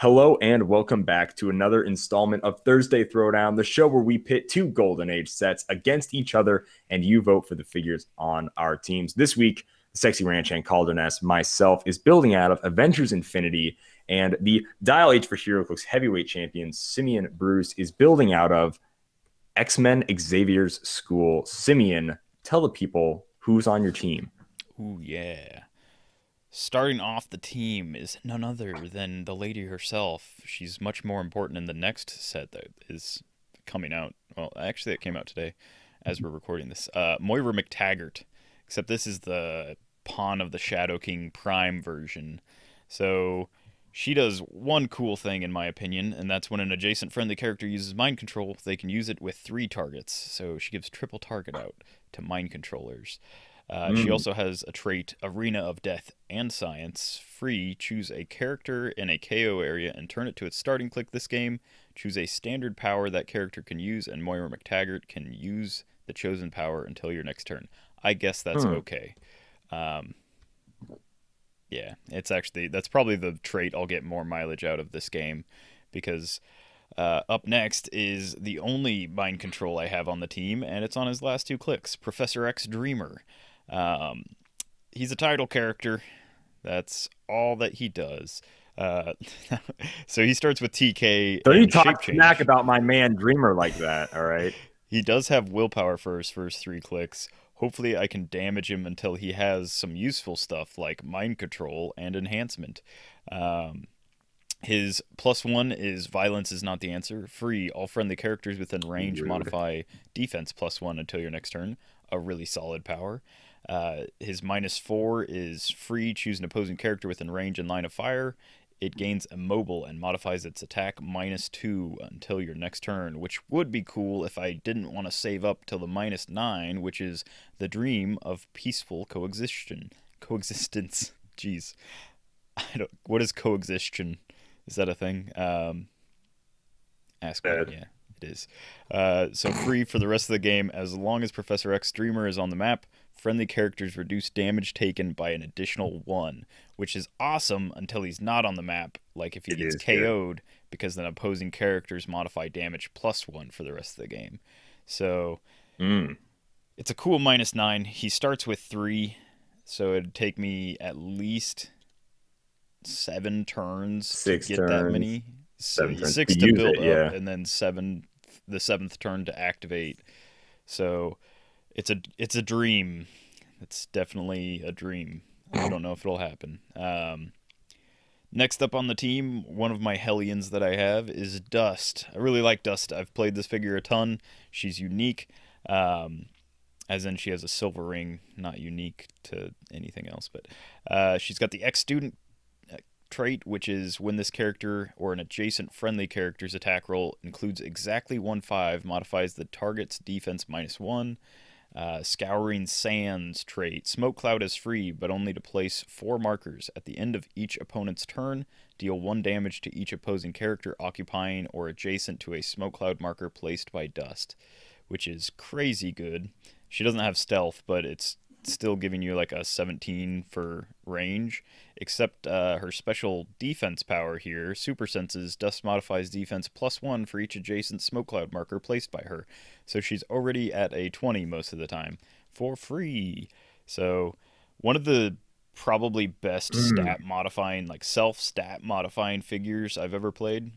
Hello and welcome back to another installment of Thursday Throwdown, the show where we pit two Golden Age sets against each other and you vote for the figures on our teams. This week, the Sexy Ranch and Caldernes, myself, is building out of Avengers Infinity, and the Dial H for Heroclix heavyweight champion Simeon Bruce is building out of X-Men Xaviers School. Simeon, tell the people who's on your team. Ooh, yeah. Starting off the team is none other than the lady herself. She's much more important in the next set that is coming out. Well, actually, it came out today as we're recording this. Moira McTaggart, except this is the pawn of the Shadow King Prime version. So she does one cool thing, in my opinion, and that's when an adjacent friendly character uses mind control, they can use it with three targets. So she gives triple target out to mind controllers. She also has a trait, Arena of Death and Science. Free, choose a character in a KO area and turn it to its starting click this game. Choose a standard power that character can use, and Moira McTaggart can use the chosen power until your next turn. I guess that's okay. Yeah, it's actually, that's probably the trait I'll get more mileage out of this game, because up next is the only mind control I have on the team, and it's on his last two clicks, Professor X Dreamer. He's a title character. That's all that he does. So he starts with TK. Don't you talk smack about my man Dreamer like that, all right? He does have willpower for his first three clicks. Hopefully I can damage him until he has some useful stuff like mind control and enhancement. His +1 is violence is not the answer. Free, all friendly characters within range modify defense +1 until your next turn. A really solid power. His -4 is free, choose an opposing character within range and line of fire. It gains immobile and modifies its attack -2 until your next turn, which would be cool if I didn't want to save up till the -9, which is the dream of peaceful coexistence. Jeez. What is coexistence? Is that a thing? Ask me. Yeah. It is. So free for the rest of the game, as long as Professor X Dreamer is on the map, friendly characters reduce damage taken by an additional 1, which is awesome until he's not on the map, like if he gets KO'd, because then opposing characters modify damage +1 for the rest of the game. So it's a cool -9. He starts with 3, so it'd take me at least 7 turns to get that many. 6 to build up, and then the seventh turn to activate. So it's a dream. It's definitely a dream. I don't know if it'll happen. Next up on the team, one of my Hellions that I have is Dust. I really like Dust. I've played this figure a ton. She's unique, as in she has a silver ring, not unique to anything else. But she's got the ex-student trait, which is when this character or an adjacent friendly character's attack roll includes exactly 1/5, modifies the target's defense -1. Scouring Sands trait. Smoke Cloud is free, but only to place 4 markers. At the end of each opponent's turn, deal 1 damage to each opposing character occupying or adjacent to a Smoke Cloud marker placed by Dust, which is crazy good. She doesn't have stealth, but it's still giving you like a 17 for range, except her special defense power here, Super Senses. Dust modifies defense +1 for each adjacent Smoke Cloud marker placed by her. So she's already at a 20 most of the time for free. So one of the probably best stat modifying, like self stat modifying figures I've ever played.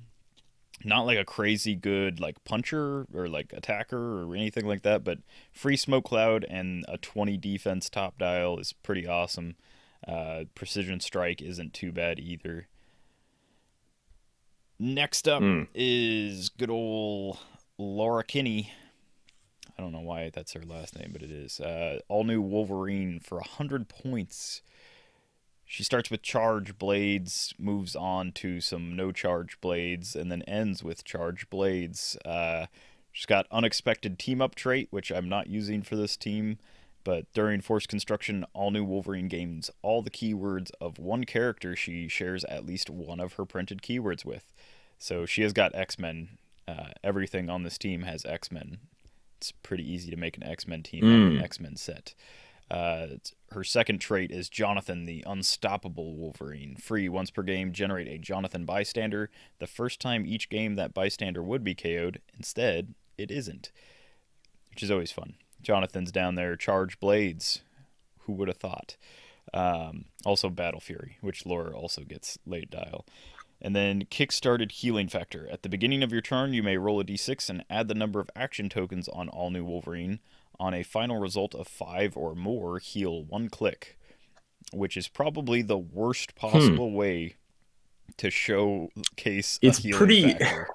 Not like a crazy good like puncher or like attacker or anything like that, but free Smoke Cloud and a 20 defense top dial is pretty awesome. Precision Strike isn't too bad either. Next up is good old Laura Kinney. I don't know why that's her last name, but it is. All new Wolverine for 100 points. She starts with charge blades, moves on to some no charge blades, and then ends with charge blades. She's got unexpected team up trait, which I'm not using for this team, but during force construction, all new Wolverine gains all the keywords of one character she shares at least one of her printed keywords with. So she has got X-Men. Everything on this team has X-Men. It's pretty easy to make an X-Men team and an X-Men set. Her second trait is Jonathan, the Unstoppable Wolverine. Free, once per game, generate a Jonathan bystander. The first time each game that bystander would be KO'd, instead, it isn't. Which is always fun. Jonathan's down there, charge blades. Who would have thought? Also Battle Fury, which Laura also gets late dial. And then Kickstarted Healing Factor. At the beginning of your turn, you may roll a d6 and add the number of action tokens on all new Wolverine. On a final result of 5 or more, heal 1 click, which is probably the worst possible way to showcase a healing factor.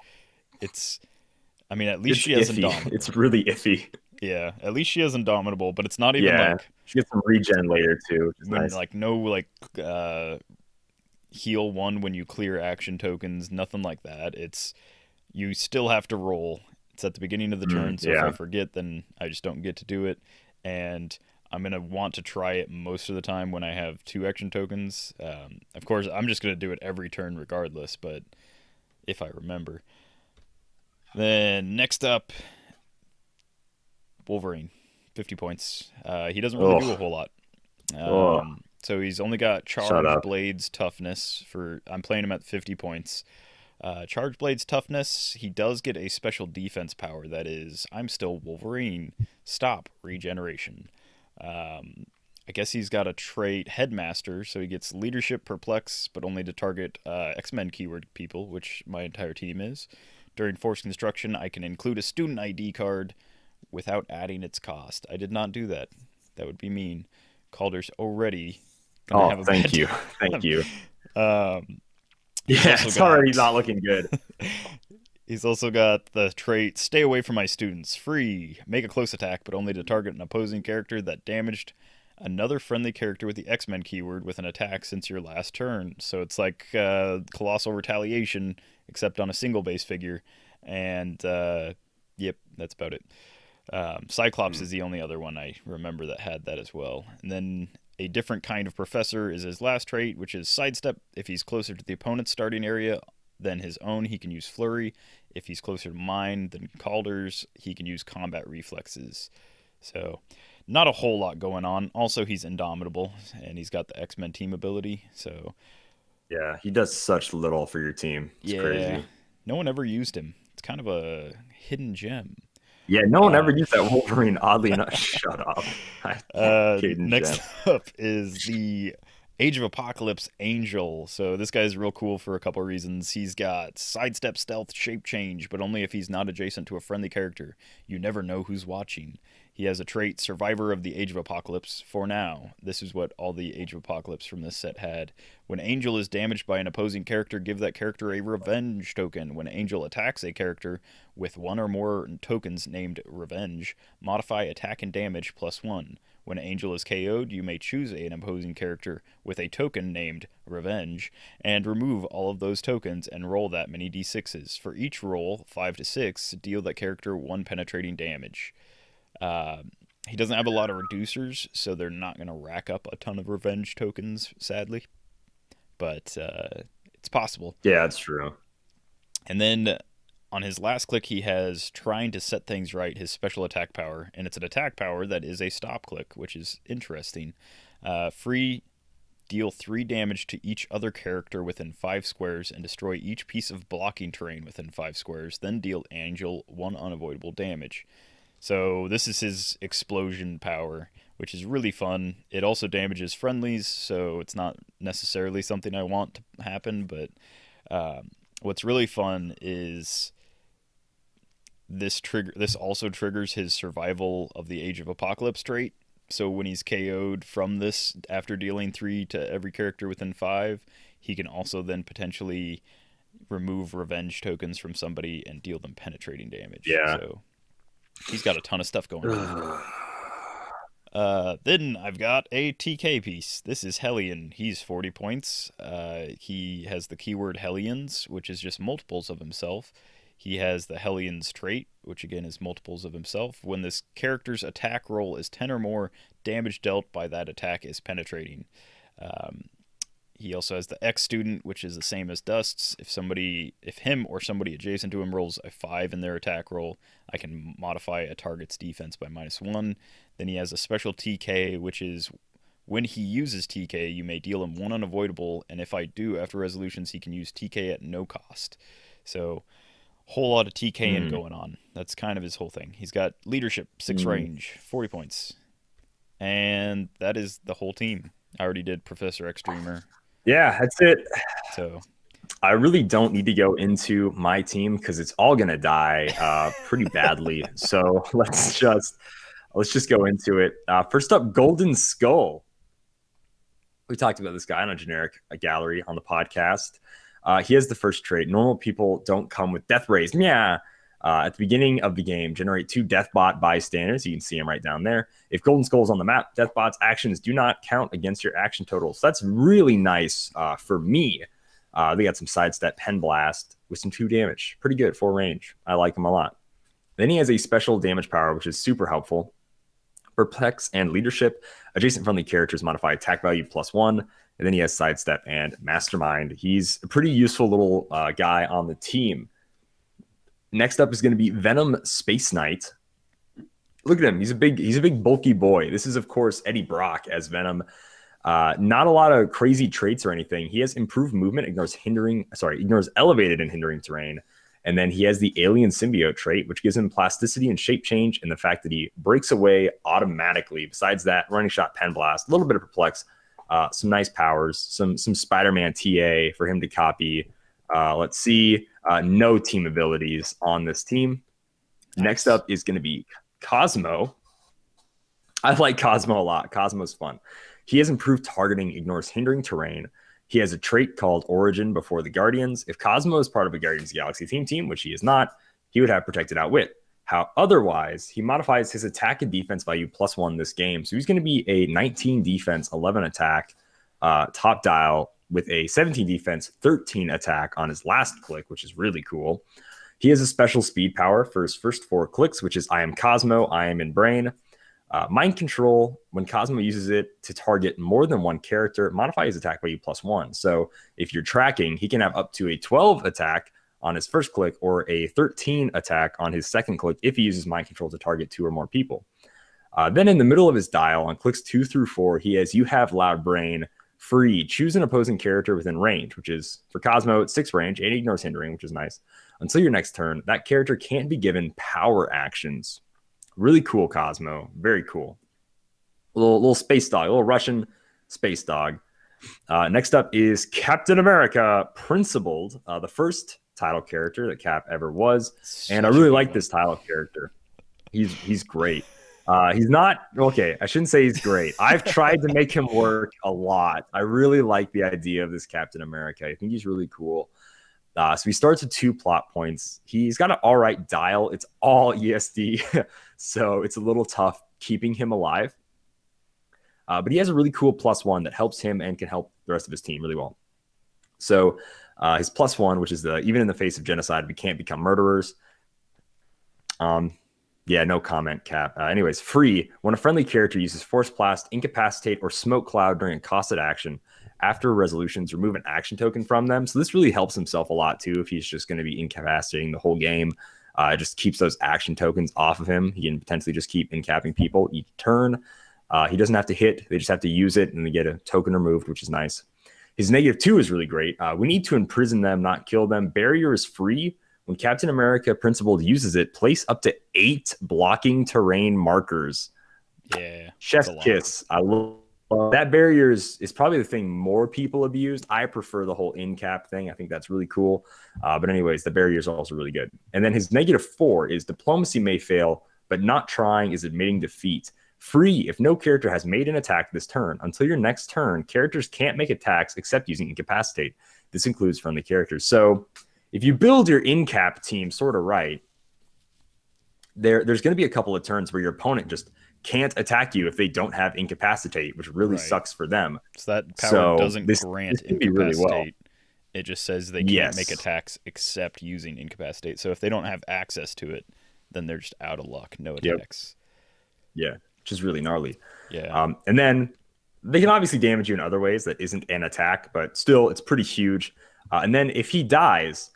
It's, I mean, at least she has Indomitable. It's really iffy. Yeah, at least she has Indomitable, but it's not even like... She gets some regen later, too, which is nice. Like, no, like... heal 1 when you clear action tokens, nothing like that. It's, you still have to roll. It's at the beginning of the turn, so if I forget, then I just don't get to do it. And I'm going to want to try it most of the time when I have 2 action tokens. Of course, I'm just going to do it every turn regardless, but if I remember. Then next up, Wolverine, 50 points. He doesn't really do a whole lot. So he's only got Charge Blades Toughness for... I'm playing him at 50 points. Charge Blades Toughness, he does get a special defense power that is, I'm still Wolverine, stop regeneration. I guess he's got a trait Headmaster, so he gets Leadership Perplex, but only to target X-Men keyword people, which my entire team is. During Force Construction, I can include a student ID card without adding its cost. I did not do that. That would be mean. Calder's already... Thank you. Yeah, it's already not looking good. He's also got the trait, stay away from my students. Free, make a close attack, but only to target an opposing character that damaged another friendly character with the X-Men keyword with an attack since your last turn. So it's like Colossal Retaliation, except on a single base figure. And, yep, that's about it. Cyclops is the only other one I remember that had that as well. And then... A different kind of professor is his last trait, which is sidestep. If he's closer to the opponent's starting area than his own, he can use flurry. If he's closer to mine than Calder's, he can use combat reflexes. So not a whole lot going on. Also, he's Indomitable, and he's got the X-Men team ability. So yeah, he does such little for your team. It's crazy. No one ever used him. It's kind of a hidden gem. Yeah, no one ever used that Wolverine, oddly enough. Shut up. Next up is the Age of Apocalypse Angel. So this guy's real cool for a couple of reasons. He's got sidestep, stealth, shape change, but only if he's not adjacent to a friendly character. You never know who's watching. He has a trait, Survivor of the Age of Apocalypse, for now. This is what all the Age of Apocalypse from this set had. When Angel is damaged by an opposing character, give that character a Revenge token. When Angel attacks a character with one or more tokens named Revenge, modify attack and damage +1. When Angel is KO'd, you may choose an opposing character with a token named Revenge and remove all of those tokens and roll that many d6s. For each roll, 5 to 6, deal that character 1 penetrating damage. He doesn't have a lot of reducers, so they're not going to rack up a ton of revenge tokens, sadly. But it's possible. Yeah, that's true. And then on his last click, he has Trying to Set Things Right, his special attack power. And it's an attack power that is a stop click, which is interesting. Free, deal 3 damage to each other character within 5 squares and destroy each piece of blocking terrain within 5 squares. Then deal Angel 1 unavoidable damage. So this is his explosion power, which is really fun. It also damages friendlies, so it's not necessarily something I want to happen. But what's really fun is this trigger. This also triggers his Survival of the Age of Apocalypse trait. So when he's KO'd from this, after dealing 3 to every character within 5, he can also then potentially remove revenge tokens from somebody and deal them penetrating damage. Yeah. So he's got a ton of stuff going on. Then I've got a TK piece. This is Hellion. He's 40 points. He has the keyword Hellions, which is just multiples of himself. He has the Hellions trait, which again is multiples of himself. When this character's attack roll is 10 or more, damage dealt by that attack is penetrating. He also has the X student, which is the same as Dust's. If him or somebody adjacent to him rolls a 5 in their attack roll, I can modify a target's defense by -1. Then he has a special TK, which is when he uses TK, you may deal him 1 unavoidable, and if I do, after resolutions, he can use TK at no cost. So, whole lot of TKing going on. That's kind of his whole thing. He's got leadership, 6 range, 40 points. And that is the whole team. I already did Professor X Dreamer. Yeah, that's it. So I really don't need to go into my team because it's all gonna die pretty badly. So let's just go into it. First up, Golden Skull. We talked about this guy on a generic gallery on the podcast. He has the first trait. Normal people don't come with death rays. Yeah. At the beginning of the game, generate 2 Deathbot bystanders. You can see them right down there. If Golden Skull's on the map, Deathbot's actions do not count against your action totals. So that's really nice for me. They got some sidestep pen blast with some 2 damage. Pretty good, 4 range. I like him a lot. Then he has a special damage power, which is super helpful. Perplex and leadership. Adjacent friendly characters modify attack value +1. And then he has sidestep and mastermind. He's a pretty useful little guy on the team. Next up is going to be Venom Space Knight. Look at him. He's a big bulky boy. This is, of course, Eddie Brock as Venom. Not a lot of crazy traits or anything. He has improved movement, ignores elevated and hindering terrain. And then he has the alien symbiote trait, which gives him plasticity and shape change, and the fact that he breaks away automatically. Besides that, running shot, pen blast, a little bit of perplex, some nice powers, some Spider-Man TA for him to copy. Let's see. No team abilities on this team. Nice. Next up is going to be Cosmo. I like Cosmo a lot. Cosmo's fun. He has improved targeting, ignores hindering terrain. He has a trait called Origin before the Guardians. If Cosmo is part of a Guardians of the Galaxy team, which he is not, he would have protected outwit. How otherwise, he modifies his attack and defense value +1 this game. So he's going to be a 19 defense, 11 attack, top dial, with a 17 defense, 13 attack on his last click, which is really cool. He has a special speed power for his first 4 clicks, which is I am Cosmo, I am in brain. Mind control, when Cosmo uses it to target more than 1 character, modify his attack value +1. So if you're tracking, he can have up to a 12 attack on his first click or a 13 attack on his second click if he uses mind control to target 2 or more people. Then in the middle of his dial on clicks 2 through 4, he has You Have Loud Brain, free. Choose an opposing character within range, which is, for Cosmo, it's 6 range, and ignores hindering, which is nice. Until your next turn, that character can't be given power actions. Really cool, Cosmo. Very cool. Little space dog, little Russian space dog. Next up is Captain America Principled, the first title character that Cap ever was. And I really like this title character. He's great. He's not okay. I shouldn't say he's great. I've tried to make him work a lot. I really like the idea of this Captain America. I think he's really cool. So he starts with 2 plot points. He's got an all right dial. It's all ESD, so it's a little tough keeping him alive. But he has a really cool +1 that helps him and can help the rest of his team really well. So his +1, which is the even in the face of genocide, we can't become murderers. Yeah, no comment, Cap. Anyways, free. When a friendly character uses Force Blast, Incapacitate, or Smoke Cloud during a costed action, after resolutions, remove an action token from them. So this really helps himself a lot, too, if he's just going to be incapacitating the whole game. It just keeps those action tokens off of him. He can potentially just keep incapping people each turn. He doesn't have to hit. They just have to use it, and they get a token removed, which is nice. His -2 is really great. We need to imprison them, not kill them. Barrier is free. When Captain America Principled uses it, place up to 8 blocking terrain markers. Yeah. Chef's kiss. I love that. Barrier is probably the thing more people abused. I prefer the whole in-cap thing. I think that's really cool. But anyways, the barrier is also really good. And then his -4 is diplomacy may fail, but not trying is admitting defeat. Free. If no character has made an attack this turn, until your next turn, characters can't make attacks except using incapacitate. This includes friendly characters. So if you build your in-cap team sort of right, there's going to be a couple of turns where your opponent just can't attack you if they don't have incapacitate, which really sucks for them. So that power doesn't grant incapacitate. Really well. It just says they can't make attacks except using incapacitate. So if they don't have access to it, then they're just out of luck. No attacks. Yeah, which is really gnarly. Yeah. And then They can obviously damage you in other ways that isn't an attack, but still, it's pretty huge. And then if he dies,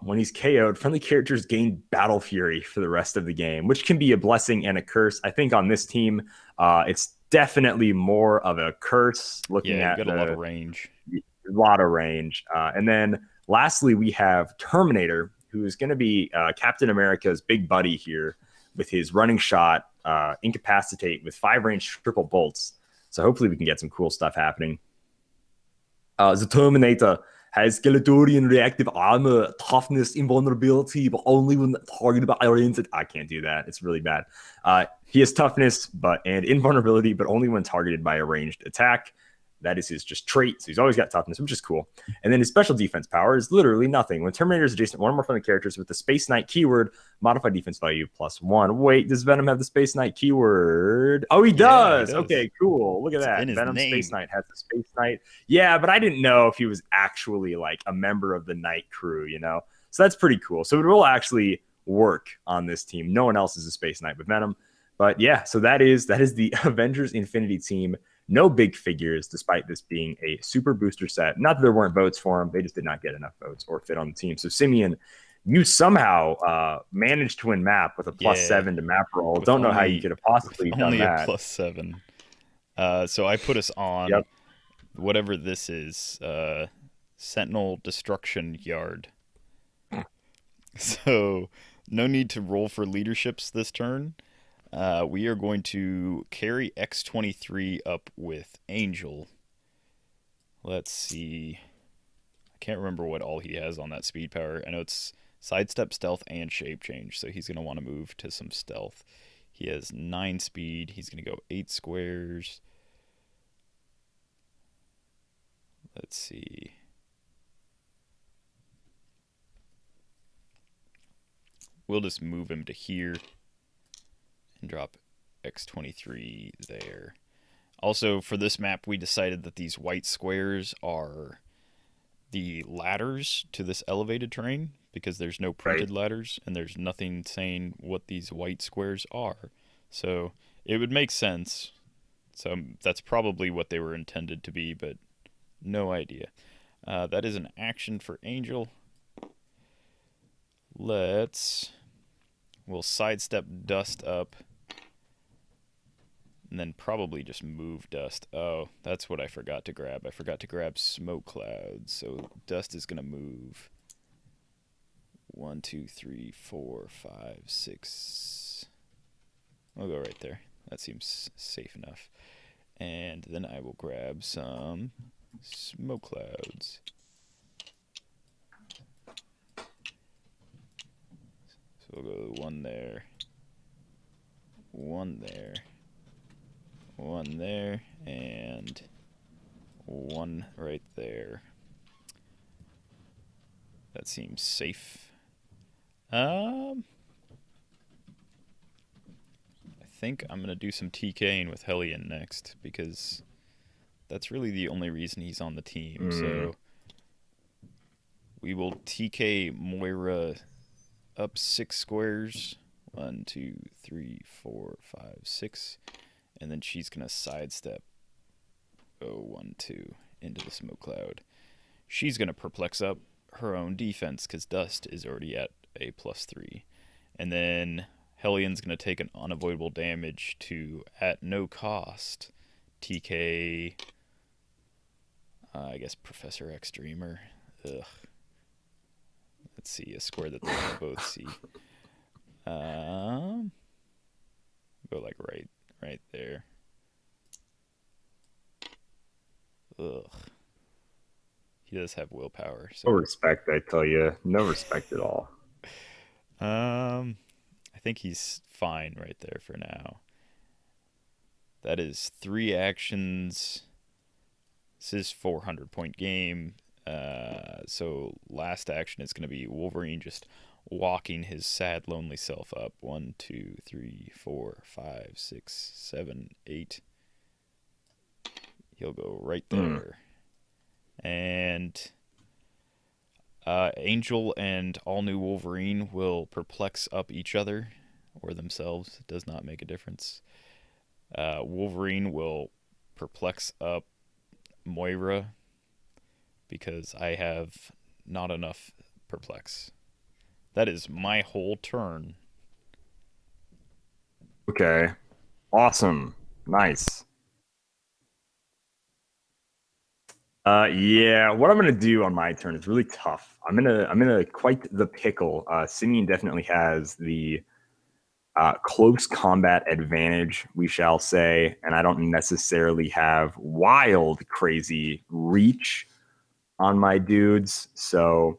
when he's KO'd, friendly characters gain battle fury for the rest of the game, which can be a blessing and a curse. I think on this team, it's definitely more of a curse. Looking at you got a lot of range. A lot of range. And then lastly, we have Terminator, who is going to be Captain America's big buddy here with his running shot, incapacitate with 5-range triple bolts. So hopefully we can get some cool stuff happening. The Terminator has Galadorian reactive armor, toughness, invulnerability, but only when targeted by Orion. I can't do that. It's really bad. He has toughness and invulnerability, but only when targeted by a ranged attack. That is his just trait. So he's always got toughness, which is cool. And then his special defense power is literally nothing. When Terminator is adjacent, one or more friendly characters with the Space Knight keyword, modified defense value +1. Wait, does Venom have the Space Knight keyword? Oh, he does. Yeah, he does. Okay, cool. Look at that. Venom Space Knight has the Space Knight. Yeah, but I didn't know if he was actually like a member of the Knight crew, you know? So that's pretty cool. So it will actually work on this team. No one else is a Space Knight but Venom. But yeah, so that is the Avengers Infinity team. No big figures, despite this being a super booster set. Not that there weren't votes for him. They just did not get enough votes or fit on the team. So, Simeon, you somehow managed to win map with a +7 to map roll. Don't know how you could have possibly done that. Only a +7. So I put us on whatever this is, Sentinel Destruction Yard. So no need to roll for leaderships this turn. We are going to carry X-23 up with Angel. Let's see. I can't remember what all he has on that speed power. I know it's sidestep, stealth, and shape change, so he's going to want to move to some stealth. He has 9 speed. He's going to go 8 squares. Let's see. We'll just move him to here. Drop X-23 there. Also, for this map, we decided that these white squares are the ladders to this elevated terrain because there's no printed ladders and there's nothing saying what these white squares are. So it would make sense. So that's probably what they were intended to be, but no idea. That is an action for Angel. We'll sidestep Dust up. And then probably just move Dust. Oh, that's what I forgot to grab. I forgot to grab Smoke Cloud. So Dust is going to move 1, 2, 3, 4, 5, 6. I'll go right there. That seems safe enough. And then I will grab some Smoke Clouds. So we'll go one there. One there. One there, and one right there. That seems safe. I think I'm going to do some TKing with Hellion next, because that's really the only reason he's on the team. So we will TK Moira up 6 squares. 1, 2, 3, 4, 5, 6. And then she's going to sidestep 1, 2 into the smoke cloud. She's going to perplex up her own defense because Dust is already at a +3. And then Hellion's going to take an unavoidable damage to, at no cost, TK, I guess, Professor X Dreamer. Ugh. Let's see, a square that they can both see. Go like right there. Ugh. He does have willpower. So. No respect, I tell you. No respect at all. I think he's fine right there for now. That is 3 actions. This is 400-point game. So last action is going to be Wolverine just walking his sad, lonely self up. 1, 2, 3, 4, 5, 6, 7, 8. He'll go right there. And Angel and All-New Wolverine will perplex up each other or themselves. It does not make a difference. Wolverine will perplex up Moira because I have not enough perplex. That is my whole turn. Okay. Awesome. Nice. Yeah, what I'm gonna do on my turn is really tough. I'm gonna quite the pickle. Simeon definitely has the close combat advantage, we shall say, and I don't necessarily have wild, crazy reach on my dudes. So,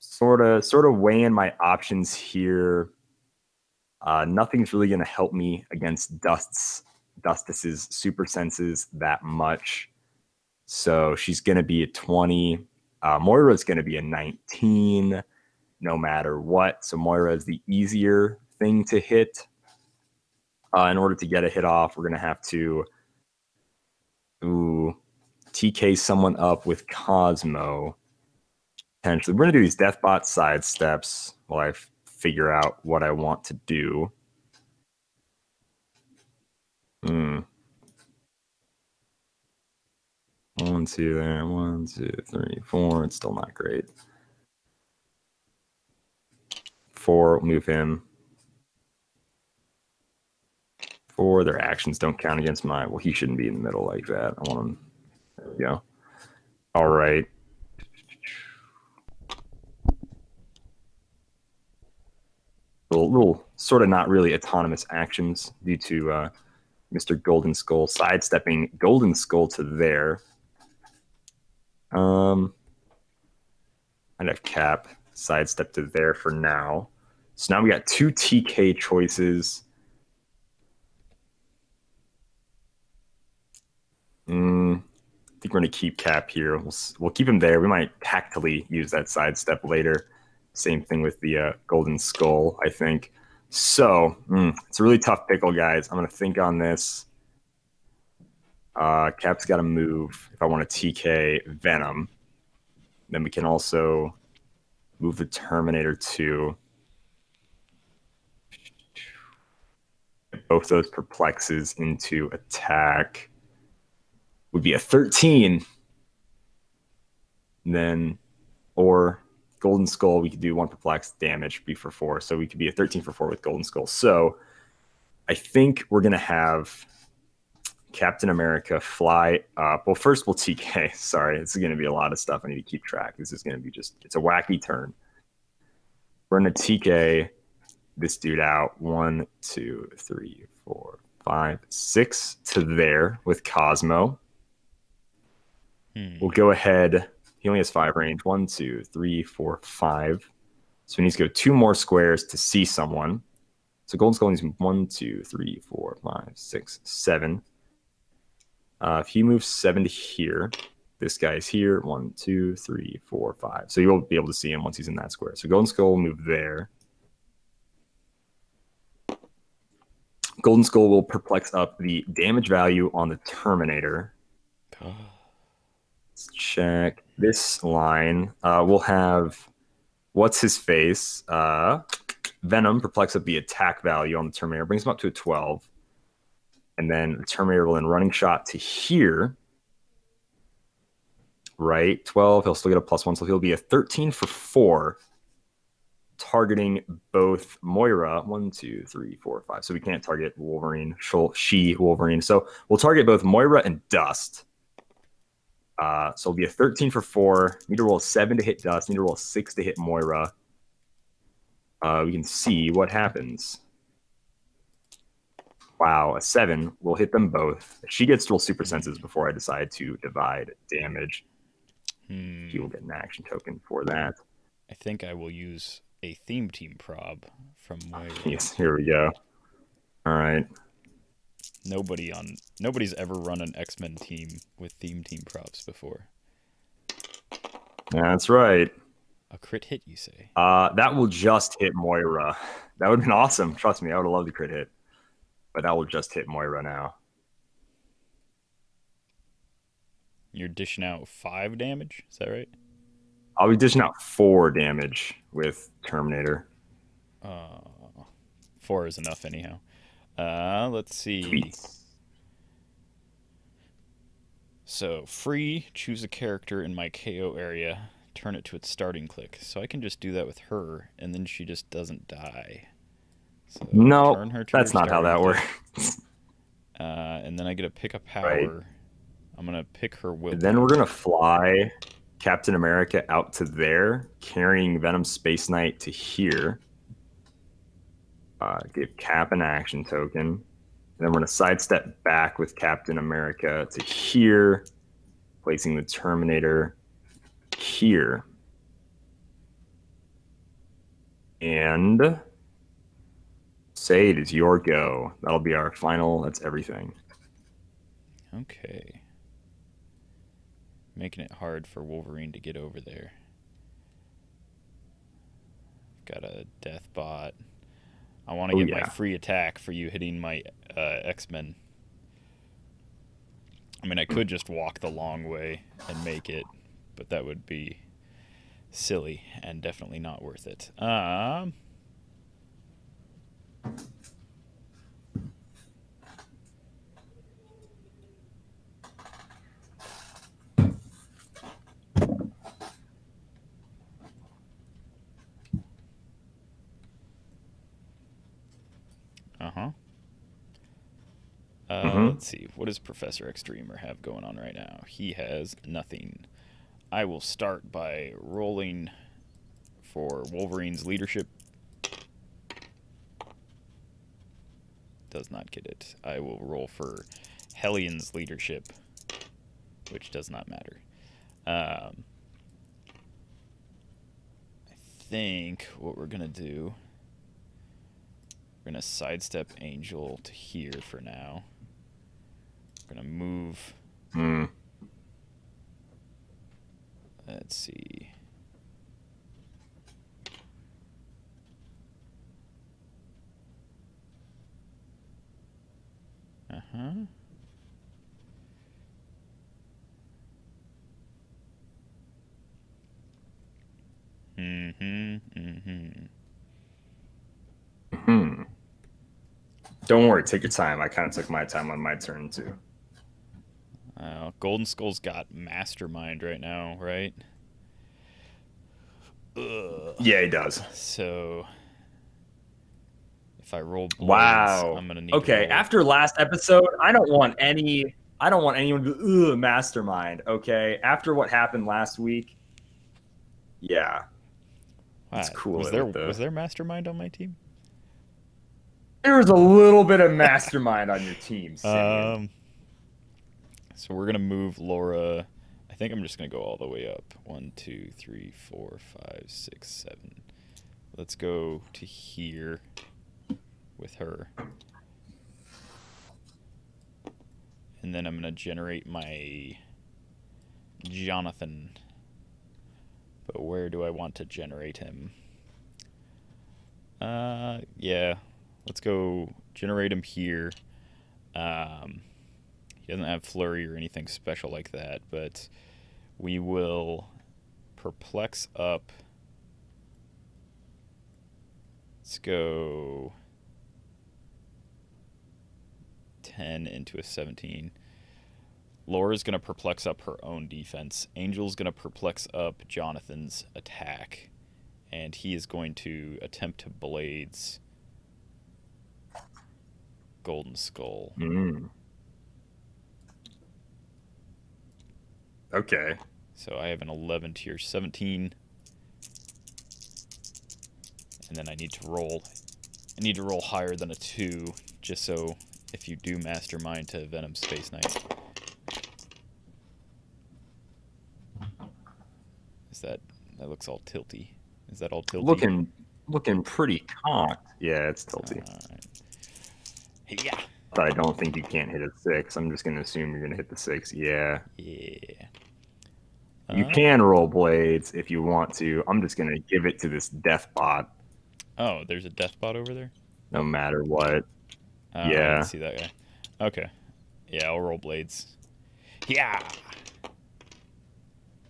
sort of weighing my options here. Nothing's really gonna help me against Dustus's super senses that much. So she's going to be a 20. Moira's going to be a 19 no matter what. So Moira is the easier thing to hit. In order to get a hit off, we're going to have to TK someone up with Cosmo. Potentially. We're going to do these Deathbot side steps while I figure out what I want to do. One, two, there. One, two, three, four. It's still not great. Four, move him. Four, their actions don't count against my... Well, he shouldn't be in the middle like that. I want him... There we go. All right. Little sort of not really autonomous actions due to Mr. Golden Skull sidestepping Golden Skull to there. I'd have Cap sidestep to there for now. So now we got two TK choices. I think we're going to keep Cap here. We'll keep him there. We might tactily use that sidestep later. Same thing with the Golden Skull, I think. So it's a really tough pickle, guys. I'm going to think on this. Cap's got to move if I want to TK Venom. Then we can also move the Terminator to both those perplexes into attack. Would be a 13. And then, or Golden Skull, we could do one perplex damage, be for 4. So we could be a 13 for 4 with Golden Skull. So I think we're going to have Captain America fly up. Well, first we'll TK. Sorry, it's going to be a lot of stuff. I need to keep track. This is going to be just, it's a wacky turn. We're going to TK this dude out. 1, 2, 3, 4, 5, 6 to there with Cosmo. We'll go ahead. He only has 5 range. 1, 2, 3, 4, 5. So he needs to go 2 more squares to see someone. So Golden Skull needs 1, 2, 3, 4, 5, 6, 7. If he moves 7 to here, this guy's here. 1, 2, 3, 4, 5. So you'll be able to see him once he's in that square. So Golden Skull will move there. Golden Skull will perplex up the damage value on the Terminator. Let's check this line. We'll have what's his face? Venom perplex up the attack value on the Terminator, brings him up to a 12. And then the Terminator will then running shot to here. Right, 12. He'll still get a +1, so he'll be a 13 for 4. Targeting both Moira. 1, 2, 3, 4, 5. So we can't target Wolverine. She Wolverine. So we'll target both Moira and Dust. So it'll be a 13 for 4. Need to roll a 7 to hit Dust. Need to roll a 6 to hit Moira. We can see what happens. Wow, a 7 will hit them both. She gets to roll super senses before I decide to divide damage. She will get an action token for that. I think I will use a theme team prob from Moira. Yes, here we go. All right. Nobody's ever run an X-Men team with theme team props before. That's right. A crit hit, you say? That will just hit Moira. That would have been awesome. Trust me, I would have loved the crit hit. But that will just hit Moira now. You're dishing out 5 damage? Is that right? I'll be dishing out 4 damage with Terminator. 4 is enough anyhow. Let's see. Sweet. So free, choose a character in my KO area, turn it to its starting click. So I can just do that with her, and then she just doesn't die. So no, that's not how that works. And then I get to pick a power. Right. I'm going to pick her will. Then we're going to fly Captain America out to there, carrying Venom Space Knight to here. Give Cap an action token. And then we're going to sidestep back with Captain America to here, placing the Terminator here. And say it is your go. That'll be our final. That's everything. Okay. Making it hard for Wolverine to get over there. Got a Deathbot. I want to get my free attack for you hitting my X-Men. I mean, I could just walk the long way and make it, but that would be silly and definitely not worth it. Let's see. What does Professor X Dreamer have going on right now? He has nothing. I will start by rolling for Wolverine's leadership. Does not get it. I will roll for Hellions' leadership, which does not matter. I think what we're going to do, we're going to sidestep Angel to here for now. Gonna move. Let's see. Don't worry, take your time. I kind of took my time on my turn too. Golden Skull's got Mastermind right now, right? Ugh. Yeah, he does. So if I roll blades, I'm gonna need. Okay, after last episode, I don't want anyone to be, Mastermind. Okay, after what happened last week, that's cool. Was there Mastermind on my team? There was a little bit of Mastermind on your team, Simeon. So we're going to move Laura. I think I'm just going to go all the way up. 1, 2, 3, 4, 5, 6, 7. Let's go to here with her. And then I'm going to generate my Jonathan. But where do I want to generate him? Yeah. Let's go generate him here. He doesn't have flurry or anything special like that, but we will perplex up. Let's go 10 into a 17. Laura's going to perplex up her own defense. Angel's going to perplex up Jonathan's attack, and he is going to attempt to blades Golden Skull. Okay. So I have an 11 to your 17. And then I need to roll. I need to roll higher than a 2, just so if you do Mastermind to Venom Space Knight. Is that looks all tilty. Is that all tilty? Looking pretty cocked. Yeah, it's tilty. All right. Yeah. But I don't think you can't hit a 6. I'm just going to assume you're going to hit the 6. Yeah. Yeah. You can roll blades if you want to. I'm just going to give it to this Deathbot. Oh, there's a Deathbot over there? No matter what. Yeah. I didn't see that guy. Okay. Yeah, I'll roll blades. Yeah.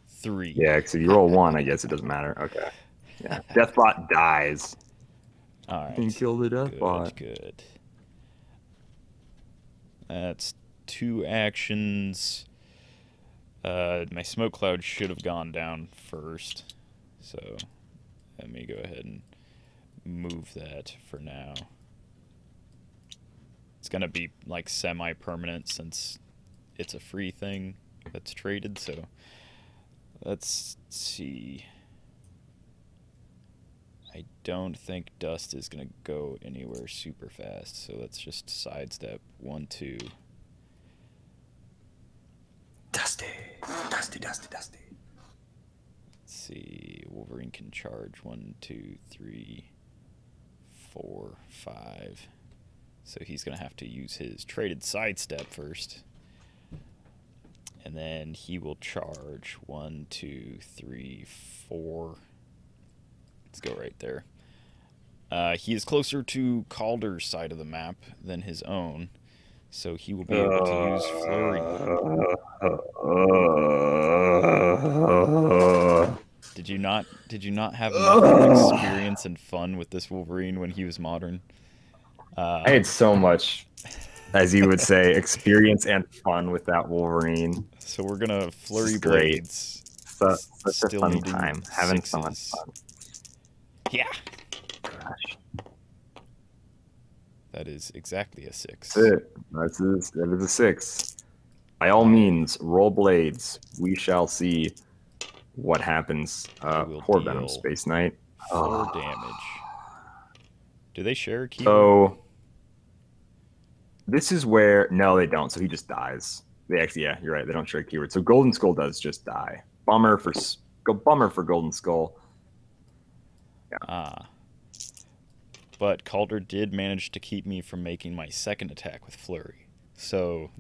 3. Yeah, because if you roll 1, I guess it doesn't matter. Okay. Yeah. Deathbot dies. All right. You can kill the Deathbot. Good. That's 2 actions. My smoke cloud should have gone down first, so let me go ahead and move that for now. It's going to be like semi-permanent since it's a free thing that's traded, so let's see. I don't think dust is going to go anywhere super fast, so let's just sidestep 1, 2. Dusty, dusty, dusty, dusty. Let's see, Wolverine can charge 1, 2, 3, 4, 5. So he's going to have to use his traded sidestep first. And then he will charge 1, 2, 3, 4. Let's go right there. He is closer to Calder's side of the map than his own, so he will be able to use flurry. Did you not have enough experience and fun with this Wolverine when he was modern? I had so much, as you would say, experience and fun with that Wolverine. So we're gonna flurry blades. Such a fun time, having so much fun. Yeah. Gosh. That is exactly a 6. That's it. That is a 6. By all means, roll blades. We shall see what happens. Poor Venom Space Knight. 4 damage. Do they share a key? So this is where... No, they don't. So he just dies. They actually, yeah, you're right. They don't share a keyword. So Golden Skull does just die. Bummer for Golden Skull. Yeah. But Calder did manage to keep me from making my second attack with flurry. So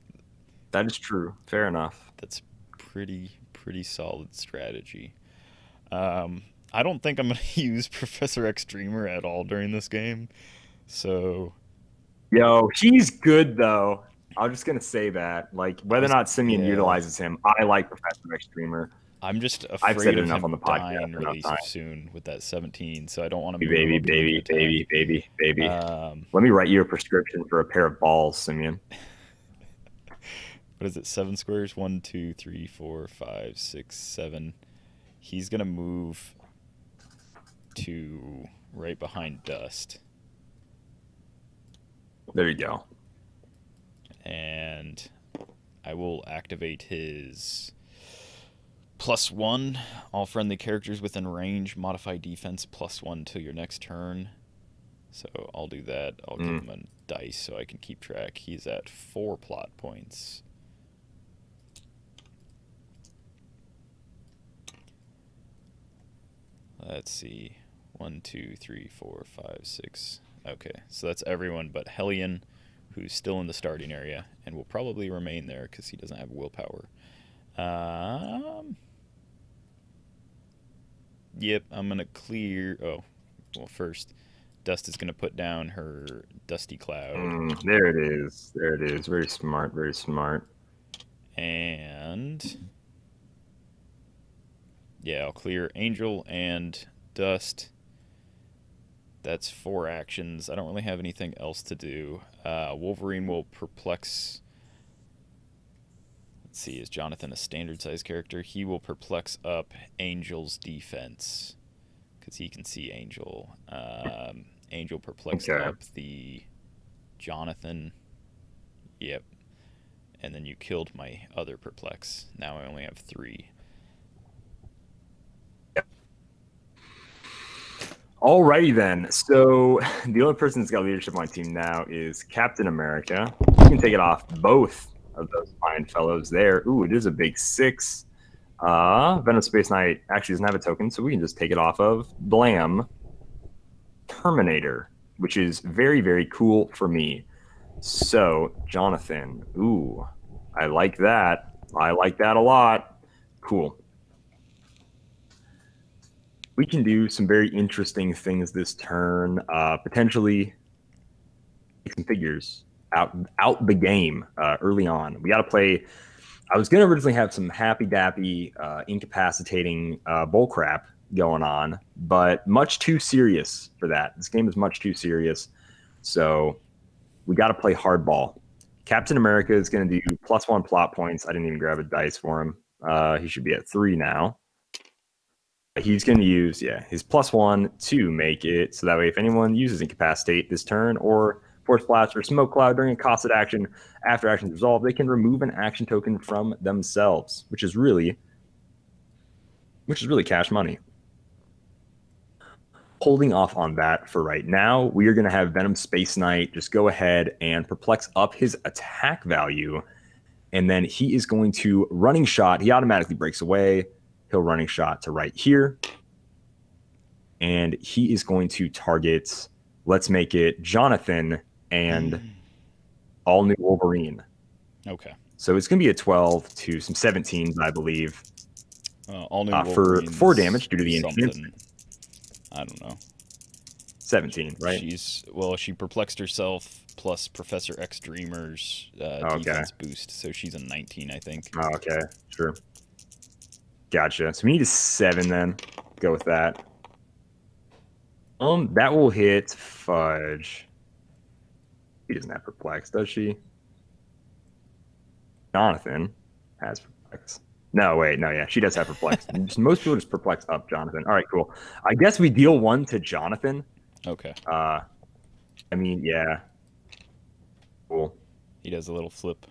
that is true. Fair enough. That's pretty solid strategy. I don't think I'm going to use Professor X Dreamer at all during this game. So yo, he's good though. I'm just going to say that, like, whether or not Simeon utilizes him, I like Professor X Dreamer. I'm just afraid of him dying really soon with that 17, so I don't want to. Baby. Let me write you a prescription for a pair of balls, Simeon. What is it? 7 squares. 1, 2, 3, 4, 5, 6, 7. He's gonna move to right behind Dust. There you go. And I will activate his. +1, all friendly characters within range modify defense +1 till your next turn. So I'll do that. I'll give him a dice so I can keep track. He's at 4 plot points. Let's see. 1, 2, 3, 4, 5, 6. Okay, so that's everyone but Hellion, who's still in the starting area and will probably remain there because he doesn't have willpower. Yep, I'm going to clear... Oh, well, first, Dust is going to put down her Dusty Cloud. There it is. There it is. Very smart, very smart. And... yeah, I'll clear Angel and Dust. That's 4 actions. I don't really have anything else to do. Wolverine will perplex... Let's see, is Jonathan a standard-sized character? He will perplex up Angel's defense, because he can see Angel. Angel perplexes up the Jonathan. Yep. And then you killed my other perplex. Now I only have 3. Yep. Alrighty then. So the only person that's got leadership on my team now is Captain America. You can take it off both of those fine fellows there. Ooh, it is a big 6. Venom Space Knight actually doesn't have a token, so we can just take it off of Blam Terminator, which is very, very cool for me. So, Jonathan. Ooh, I like that. I like that a lot. Cool. We can do some very interesting things this turn. Potentially take some figures out the game early on. We got to play. I was going to originally have some happy dappy incapacitating bullcrap going on, but much too serious for that. This game is much too serious. So we got to play hardball. Captain America is going to do +1 plot points. I didn't even grab a dice for him. He should be at 3 now. He's going to use, yeah, his +1 to make it so that way if anyone uses Incapacitate this turn or Force Blast or Smoke Cloud during a costed action after action's resolved, they can remove an action token from themselves, which is really cash money. Holding off on that for right now, we are going to have Venom Space Knight just go ahead and perplex up his attack value, and then he is going to running shot. He automatically breaks away. He'll running shot to right here, and he is going to target, let's make it Jonathan and all new Wolverine. Okay. So it's going to be a 12 to some 17s, I believe, all new for 4 damage due to the infinite. I don't know. 17, right? She perplexed herself plus Professor X Dreamer's defense boost, so she's a 19, I think. Oh, okay, sure. Gotcha. So we need a 7 then. Go with that. That will hit Fudge. She doesn't have perplex, does she? Jonathan has perplex. No, wait, no, yeah, she does have perplex. Most people just perplex up Jonathan. All right, cool. I guess we deal 1 to Jonathan. Okay. I mean, yeah. Cool. He does a little flip.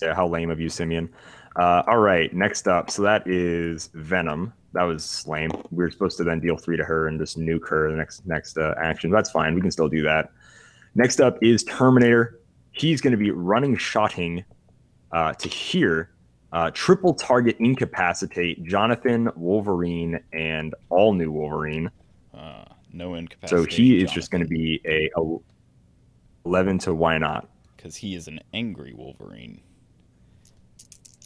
How lame of you, Simeon. All right, next up. So that is Venom. That was lame. We were supposed to then deal 3 to her and just nuke her the next action. That's fine. We can still do that. Next up is Terminator. He's going to be running shotting to here, triple target incapacitate Jonathan, Wolverine, and all new Wolverine. No incapacitate. So he is just going to be a 11 to why not? Because he is an angry Wolverine.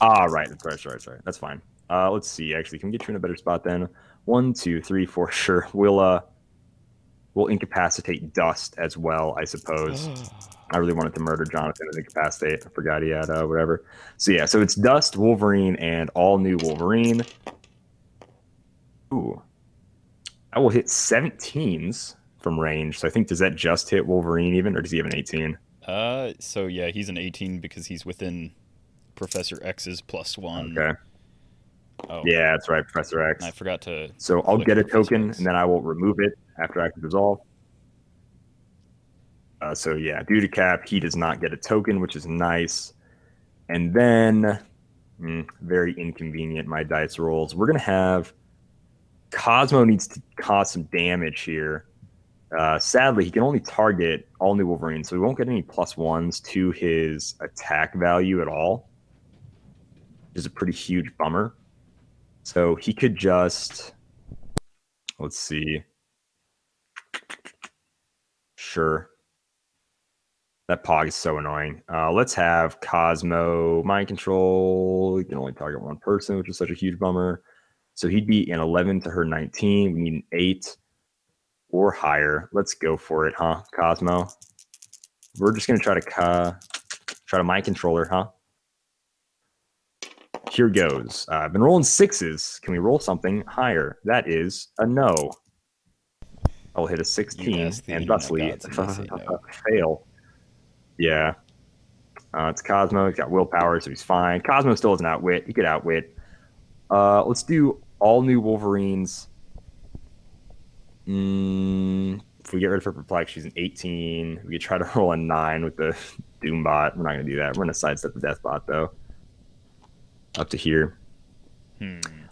Ah, right. Sorry. That's fine. Let's see. Actually, can we get you in a better spot then? 1, 2, 3, 4. Sure. We'll incapacitate Dust as well, I suppose. I really wanted to murder Jonathan and incapacitate. I forgot he had whatever. So yeah, so it's Dust, Wolverine, and all new Wolverine. Ooh, I will hit 17s from range. So I think, does that just hit Wolverine even, or does he have an 18? So yeah, he's an 18 because he's within Professor X's +1. Okay. Oh, yeah, that's right, Professor X. I forgot to. So I'll get a token and then I will remove it after I can resolve. So yeah, due to cap, he does not get a token, which is nice. And then, very inconvenient, my dice rolls. We're going to have Cosmo needs to cause some damage here. Sadly, he can only target all new Wolverine, so he won't get any +1s to his attack value at all, which is a pretty huge bummer. So he could just, let's see. Sure. That pog is so annoying. Let's have Cosmo mind control. You can only target 1 person, which is such a huge bummer. So he'd be an 11 to her 19. We need an 8 or higher. Let's go for it, huh, Cosmo? We're just gonna try to mind controller, huh? Here goes. I've been rolling 6s. Can we roll something higher? That is a no. I'll hit a 16 and thusly fail. Yeah. It's Cosmo. He's got willpower, so he's fine. Cosmo still doesn't outwit. He could outwit. Let's do all new Wolverines. If we get rid of her perplex, she's an 18. We could try to roll a 9 with the Doombot. We're not going to do that. We're going to sidestep the Deathbot, though. Up to here.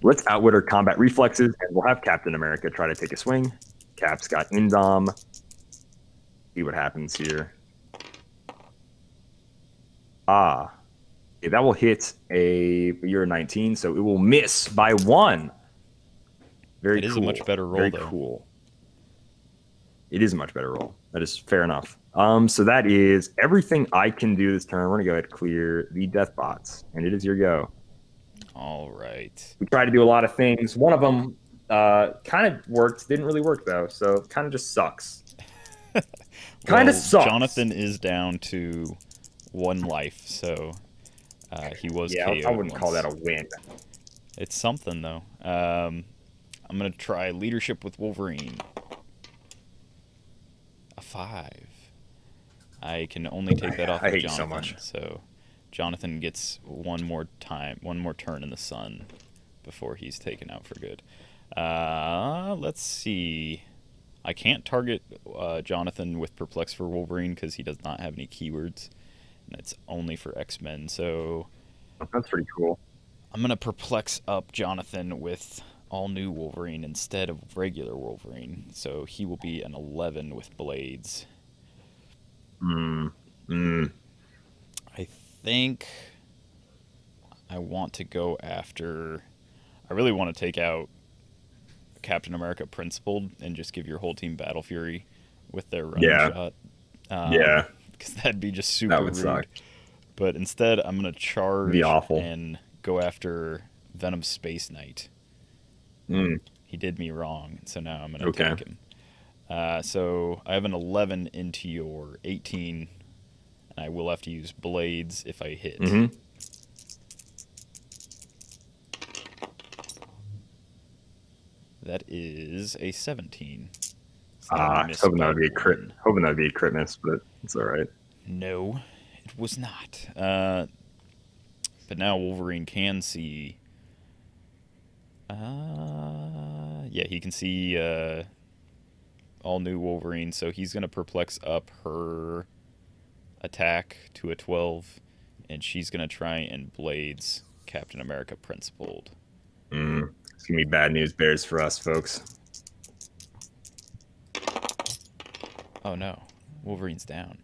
Let's outwit her combat reflexes, and we'll have Captain America try to take a swing. Cap's got Indom. See what happens here. Ah, okay, that will hit you're 19, so it will miss by 1. Very cool. It is a much better roll, though. Very cool. It is a much better roll. That is fair enough. So that is everything I can do this turn. We're going to go ahead and clear the Deathbots, and it is your go. All right. We tried to do a lot of things. One of them kind of worked. Didn't really work, though, so it kind of just sucks. Kind of sucks. Jonathan is down to 1 life, so he was KO'd. Yeah, I wouldn't call that a win. It's something, though. I'm going to try leadership with Wolverine. A 5. I can only take that off of Jonathan. I hate so much. So Jonathan gets one more turn in the sun before he's taken out for good. Let's see. I can't target Jonathan with Perplex for Wolverine because he does not have any keywords, and it's only for X-Men. So that's pretty cool. I'm gonna Perplex up Jonathan with All New Wolverine instead of regular Wolverine, so he will be an 11 with blades. I think I want to go after... I really want to take out Captain America Principled and just give your whole team Battle Fury with their running shot. Yeah. Because that'd be just super rude. Suck. But instead, I'm going to charge and go after Venom Space Knight. He did me wrong, so now I'm going to take him. So I have an 11 into your 18, and I will have to use blades if I hit. That is a 17. So I was hoping that would be a crit. Hoping that would be a crit miss, but it's all right. No, it was not. But now Wolverine can see. Yeah, he can see All New Wolverine, so he's going to Perplex up her attack to a 12, and she's going to try and blades Captain America Principled. It's going to be bad news bears for us, folks. Oh, no. Wolverine's down.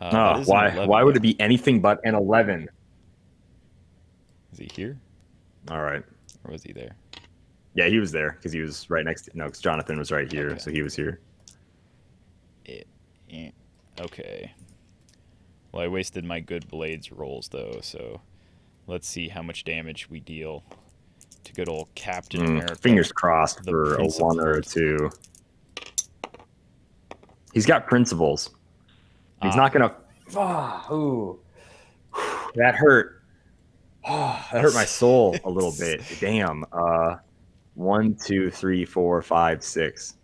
Oh, why would it be anything but an 11? Is he here? All right. Or was he there? Yeah, he was there because he was right next to... No, because Jonathan was right here, so he was here. Okay. Well, I wasted my good blades rolls, though, so let's see how much damage we deal to good old Captain America. Fingers crossed for a 1 or a 2. He's got principles. He's not going to... Oh, that hurt. Oh, that hurt my soul a little bit. Damn. 1, 2, 3, 4, 5, 6.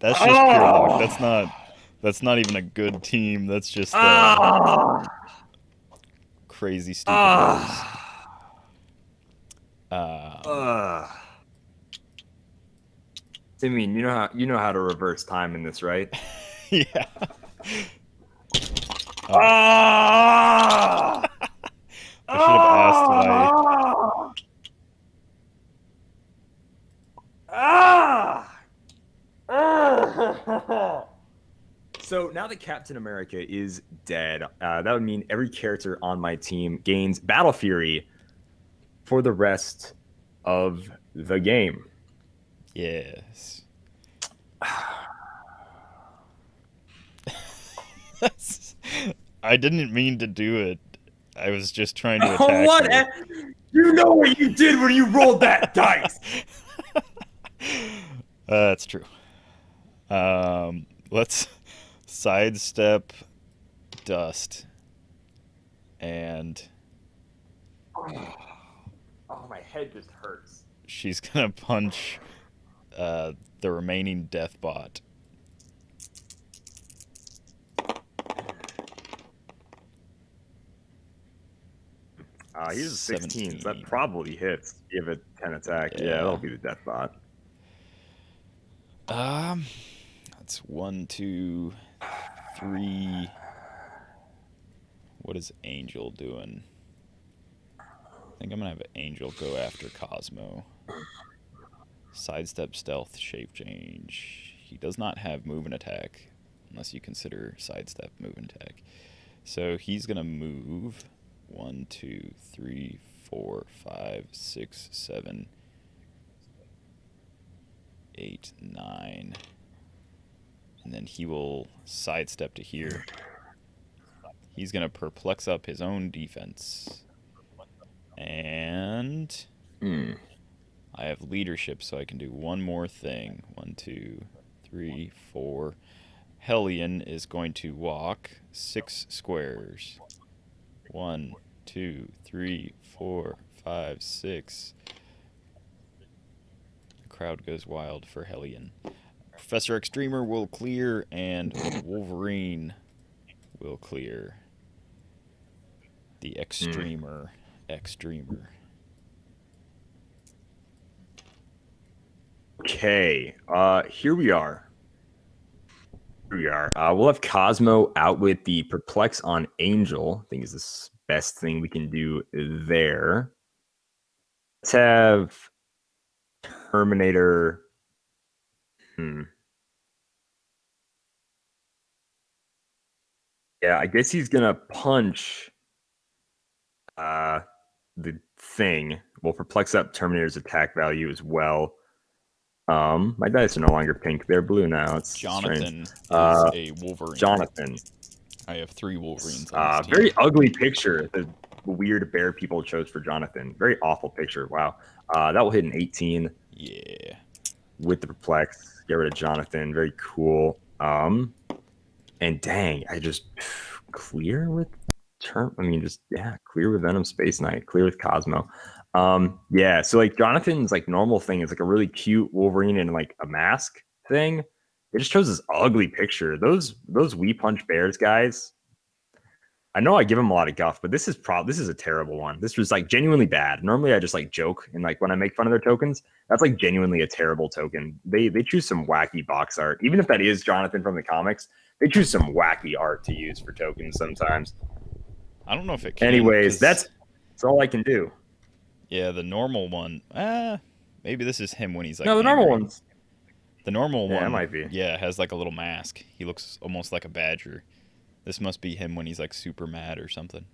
That's just pure luck. That's not even a good team. That's just crazy stupid Simeon, you know how to reverse time in this, right? Yeah. I should have asked why. So now that Captain America is dead, that would mean every character on my team gains Battle Fury for the rest of the game. Yes. I didn't mean to do it. I was just trying to attack you. You know what you did when you rolled that dice. That's true. Let's sidestep Dust. And oh, my head just hurts. She's gonna punch the remaining Deathbot. He's a 16, so that probably hits. You have a 10 attack. Yeah, that'll be the Deathbot. That's 1, 2, 3. What is Angel doing? I think I'm gonna have Angel go after Cosmo. Sidestep, stealth, shape change. He does not have move and attack, unless you consider sidestep move and attack. So he's gonna move. 1, 2, 3, 4, 5, 6, 7, 8, 9. And then he will sidestep to here. He's going to perplex up his own defense. And I have leadership, so I can do one more thing. 1, 2, 3, 4. Hellion is going to walk 6 squares. 1, 2, 3, 4, 5, 6. The crowd goes wild for Hellion. Professor X Dreamer will clear, and Wolverine will clear. The X Dreamer. X Dreamer. Okay, here we are. Here we are. We'll have Cosmo out with the Perplex on Angel. I think is the best thing we can do there. Let's have Terminator. Yeah, I guess he's gonna punch the thing. We'll perplex up Terminator's attack value as well. My dice are no longer pink; they're blue now. It's Jonathan strange. Is a Wolverine. Jonathan. I have 3 Wolverines. On this team. Very ugly picture. The weird bear people chose for Jonathan. Very awful picture. Wow. That will hit an 18. Yeah. With the perplex, get rid of Jonathan. Very cool. And dang, I just clear with term. I mean, just yeah, clear with Venom Space Knight. Clear with Cosmo. Yeah, so like Jonathan's like normal thing is like a really cute Wolverine and like a mask thing. They just chose this ugly picture. Those We Punch Bears guys. I know I give them a lot of guff, but this is a terrible one. This was like genuinely bad. Normally I just like joke and like when I make fun of their tokens, that's like genuinely a terrible token. They choose some wacky box art. Even if that is Jonathan from the comics, they choose some wacky art to use for tokens sometimes. I don't know if it can. Anyways, that's all I can do. Yeah, the normal one. Maybe this is him when he's like. No, the angry. Normal one's. The normal one. Yeah, it might be. Yeah, has like a little mask. He looks almost like a badger. This must be him when he's like super mad or something.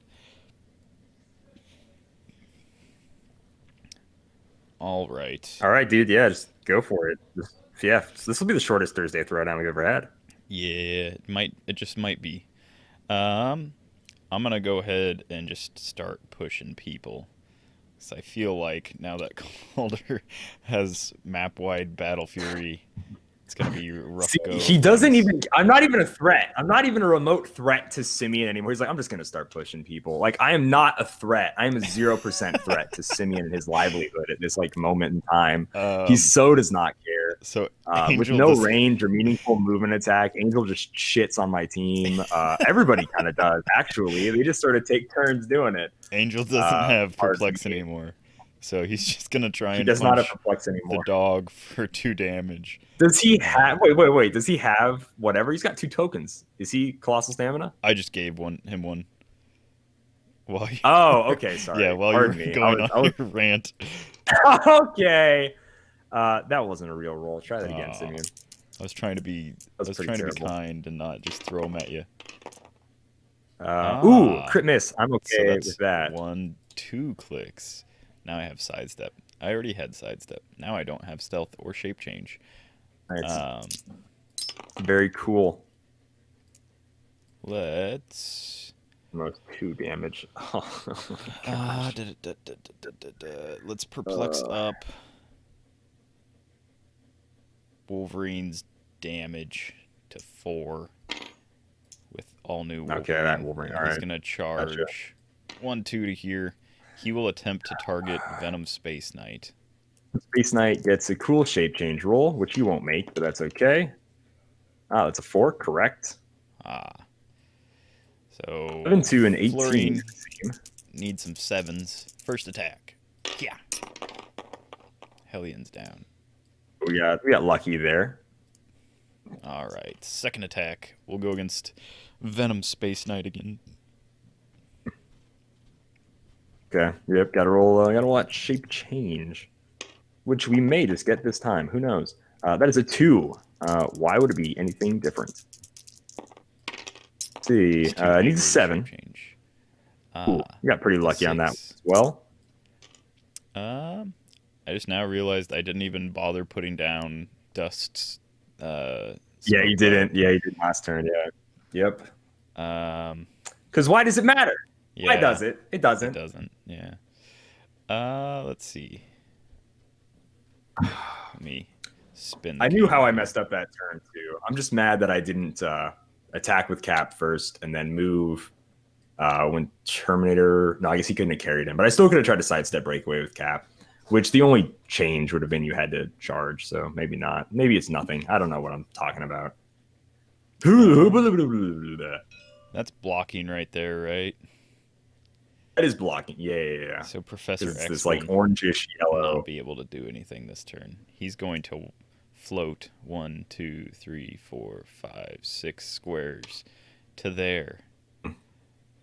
All right. All right, dude. Yeah, just go for it. Just, yeah, this will be the shortest Thursday throwdown we've ever had. Yeah, it might. It just might be. I'm gonna go ahead and just start pushing people. I feel like now that Calder has map-wide battle fury, it's going to be rough. See, go. He doesn't even... I'm not even a threat. I'm not even a remote threat to Simeon anymore. He's like, I'm just going to start pushing people. Like, I am not a threat. I am a 0% threat to Simeon and his livelihood at this, like, moment in time. He so does not care. So with no range or meaningful movement attack, Angel just shits on my team. Everybody kind of does, actually. They just sort of take turns doing it. Angel doesn't have perplex anymore. So he's just gonna try and punch the dog for 2 damage. Does he have? Wait. Does he have whatever? He's got 2 tokens. Is he colossal stamina? I just gave him one. Well. Oh, okay. Sorry. Yeah. While you're going on your rant. Okay. That wasn't a real roll. Try that again, Simeon. I was trying to be. I was trying to be kind and not just throw them at you. Ooh, crit miss. I'm okay so that's with that. 1, 2 clicks. Now I have sidestep. I already had sidestep. Now I don't have stealth or shape change. Nice. Very cool. Let's. Most 2 damage. Let's perplex up Wolverine's damage to 4 with all new Wolverine. Okay, that Wolverine. All right. He's gonna charge 1, 2 to here. He will attempt to target Venom Space Knight. Space Knight gets a cool shape change roll, which you won't make, but that's okay. Ah, that's a 4, correct. So 7, 2, and 18. Need some 7s. First attack. Yeah. Hellions down. We got lucky there. All right. Second attack. We'll go against Venom Space Knight again. Okay. Yep. Gotta roll that shape change, which we may just get this time. Who knows? That is a 2. Why would it be anything different? Let's see, I need a 7. Ooh, you got pretty lucky 6. On that as well. I just now realized I didn't even bother putting down Dust's. Yeah, you didn't. Yeah, you did last turn. Yeah. Yep. Because why does it matter? Yeah. Why does it? It doesn't. It doesn't. Yeah. Let's see. Let me spin. I knew how I messed up that turn too. I'm just mad that I didn't attack with Cap first and then move when Terminator. No, I guess he couldn't have carried him, but I still could have tried to sidestep breakaway with Cap. which the only change would have been you had to charge. So maybe not. Maybe it's nothing. I don't know what I'm talking about. That's blocking right there, right? That is blocking. Yeah, yeah, yeah. So Professor X is like orangish yellow. Won't be able to do anything this turn. He's going to float 1, 2, 3, 4, 5, 6 squares to there.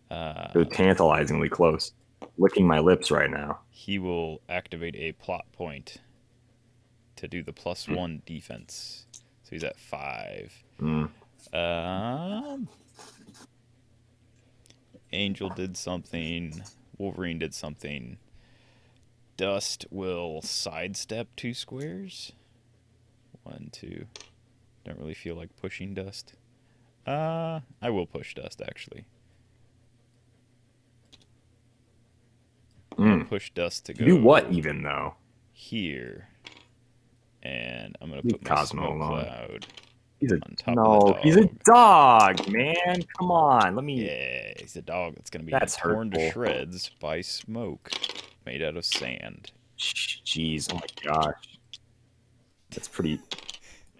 They're tantalizingly close. Licking my lips right now. He will activate a plot point to do the +1 defense. So he's at 5. Angel did something. Wolverine did something. Dust will sidestep 2 squares. 1, 2. Don't really feel like pushing Dust. I will push Dust, actually. I'm gonna push Dust to go. Do what even though? Here, and I'm gonna put Cosmo Cloud. He's a dog. He's a dog, man. Come on, let me. Yeah, he's a dog that's gonna be torn to shreds by smoke made out of sand. Jeez, oh my gosh, that's pretty.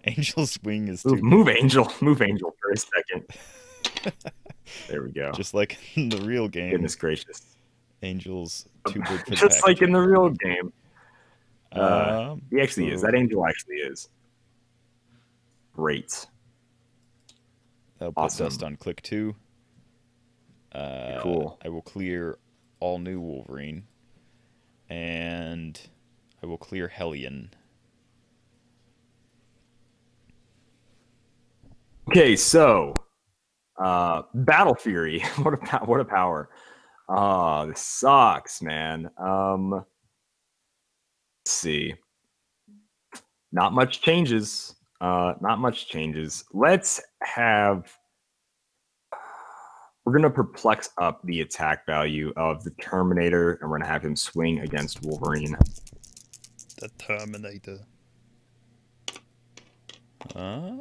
Angel's wing is too. Move Angel for a second. There we go. Just like in the real game. Goodness gracious. Angel's too big for just like in the real game. He actually is. That angel actually is. Great. That'll put Dust on click 2. Cool. I will clear all new Wolverine. And I will clear Hellion. Okay, so Battle Fury. What a power. Oh, this sucks, man. Let's see. Not much changes. Not much changes. Let's have... We're going to perplex up the attack value of the Terminator, and we're going to have him swing against Wolverine. The Terminator. Huh?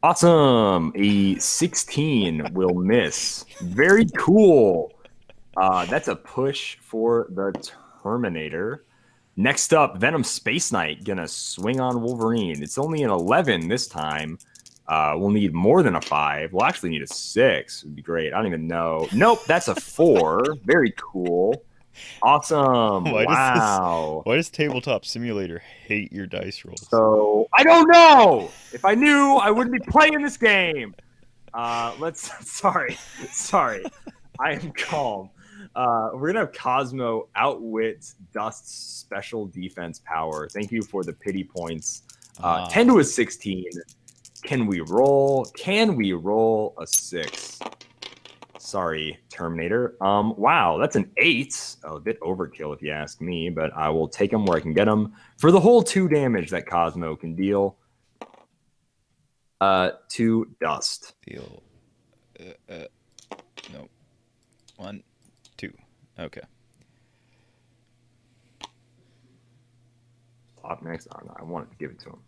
Awesome. A 16 will miss. Very cool. That's a push for the Terminator. Next up, Venom Space Knight going to swing on Wolverine. It's only an 11 this time. We'll need more than a 5. We'll actually need a 6. It would be great. I don't even know. Nope, that's a 4. Very cool. Awesome. Why does Tabletop Simulator hate your dice rolls? So I don't know. If I knew, I wouldn't be playing this game. Sorry. I am calm. We're gonna have Cosmo outwit Dust's special defense power. Thank you for the pity points. 10 to a 16. Can we roll a 6? Sorry, Terminator. Wow, that's an 8. Oh, a bit overkill if you ask me, but I will take him where I can get him for the whole 2 damage that Cosmo can deal to Dust. Deal. No. 1, 2. Okay. Up next. Oh, no, I wanted to give it to him.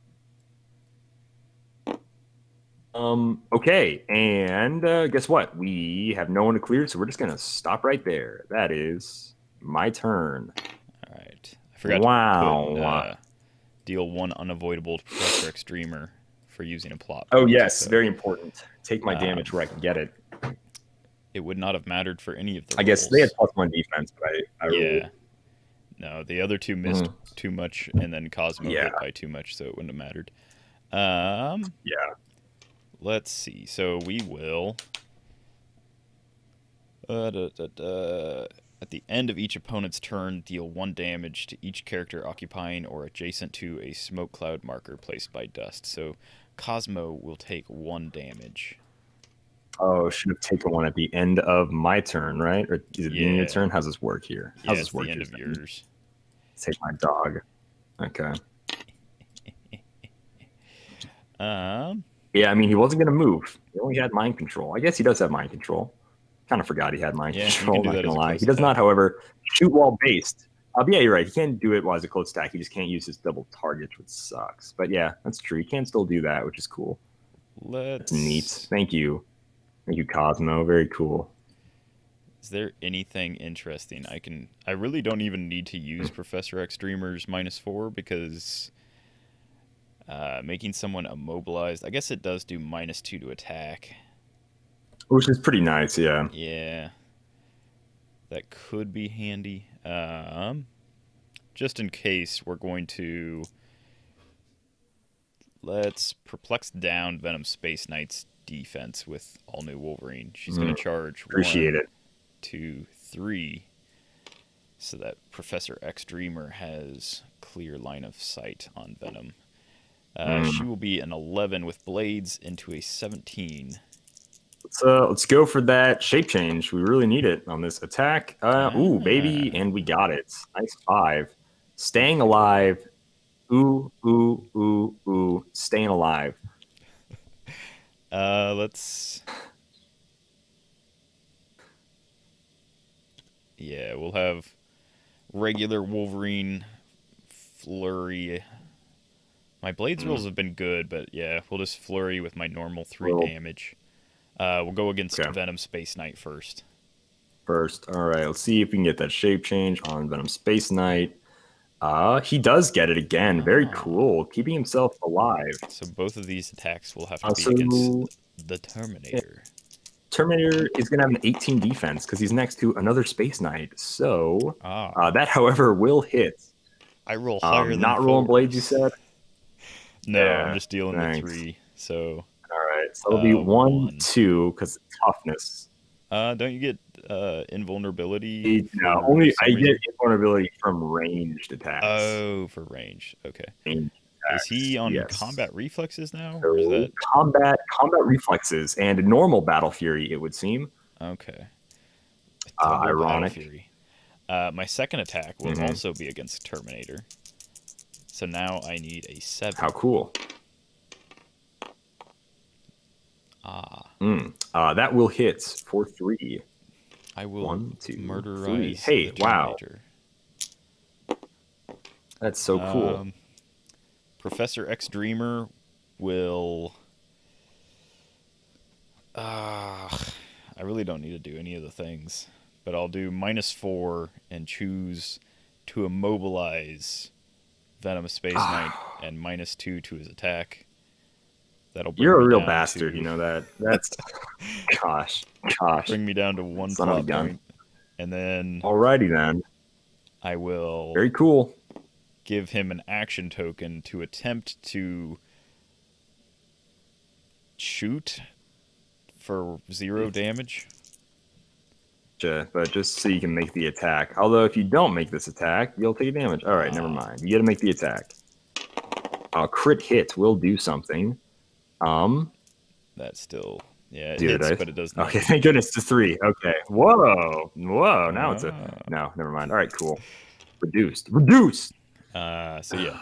Okay, and guess what? We have no one to clear, so we're just gonna stop right there. That is my turn. All right. I forgot. Wow. To put, deal 1 unavoidable to Professor X Dreamer for using a plot. Oh yes, so, very important. Take my damage where I can get it. It would not have mattered for any of the. I guess they had +1 defense, but I really... No, the other 2 missed too much, and then Cosmo hit by too much, so it wouldn't have mattered. Yeah. Let's see. So we will, at the end of each opponent's turn, deal 1 damage to each character occupying or adjacent to a smoke cloud marker placed by Dust. So Cosmo will take 1 damage. Oh, should have taken 1 at the end of my turn, right? Or is it the end of your turn? How's this work here? How's this work? The end of yours. Take my dog. Okay. Yeah, I mean, he wasn't going to move. He only had mind control. I guess he does have mind control. Kind of forgot he had mind control, not going to lie. He does not, however, shoot while based. But yeah, you're right. He can do it while it's a close stack. He just can't use his double targets, which sucks. But yeah, that's true. He can still do that, which is cool. That's neat. Thank you. Thank you, Cosmo. Very cool. Is there anything interesting I can... I really don't even need to use Professor X Dreamer's -4 because making someone immobilized... I guess it does do -2 to attack. Which is pretty nice, yeah. Yeah. That could be handy. Just in case, we're going to... Let's perplex down Venom Space Knight's defense with all new Wolverine. She's going to charge 1, 2, 3, so that Professor X Dreamer has clear line of sight on Venom. She will be an 11 with blades into a 17. So let's go for that shape change. We really need it on this attack. Ooh, baby, and we got it. Nice 5. Staying alive. Ooh, ooh, ooh, ooh. Staying alive. Let's... Yeah, we'll have regular Wolverine flurry. My blades rules have been good, but yeah, we'll just flurry with my normal 3 damage. We'll go against Venom Space Knight first. All right, let's see if we can get that shape change on Venom Space Knight. He does get it again. Very cool, keeping himself alive. So both of these attacks will have to be against the Terminator. Yeah. Terminator is going to have an 18 defense because he's next to another Space Knight. So that, however, will hit. I roll higher than not rolling blades, you said? No, I'm just dealing the 3. So all right, so it'll be 1, 2 because toughness. Don't you get invulnerability? No, only I get invulnerability from ranged attacks. Oh, for range. Okay. Range. Is he on combat reflexes now? Or is that... Combat reflexes and normal battle fury, it would seem. Okay. Ironic. Fury. My second attack will also be against Terminator. So now I need a 7. How cool. That will hit for 3. I will 1, 2, murderize. Hey, wow. That's so cool. Professor X Dreamer will... I really don't need to do any of the things, but I'll do -4 and choose to immobilize Venom Space Knight and -2 to his attack. That'll bring You're a real bastard, you know that. That's gosh. Bring me down to 1 plot point. And then alrighty then. I will very cool. give him an action token to attempt to shoot for 0 damage. But just so you can make the attack. Although if you don't make this attack, you'll take damage. All right, never mind. You got to make the attack. A crit hit will do something. That still it hits, but it doesn't. Okay, thank goodness to 3. Okay, whoa. Now it's a Never mind. All right, cool. Reduced. So yeah,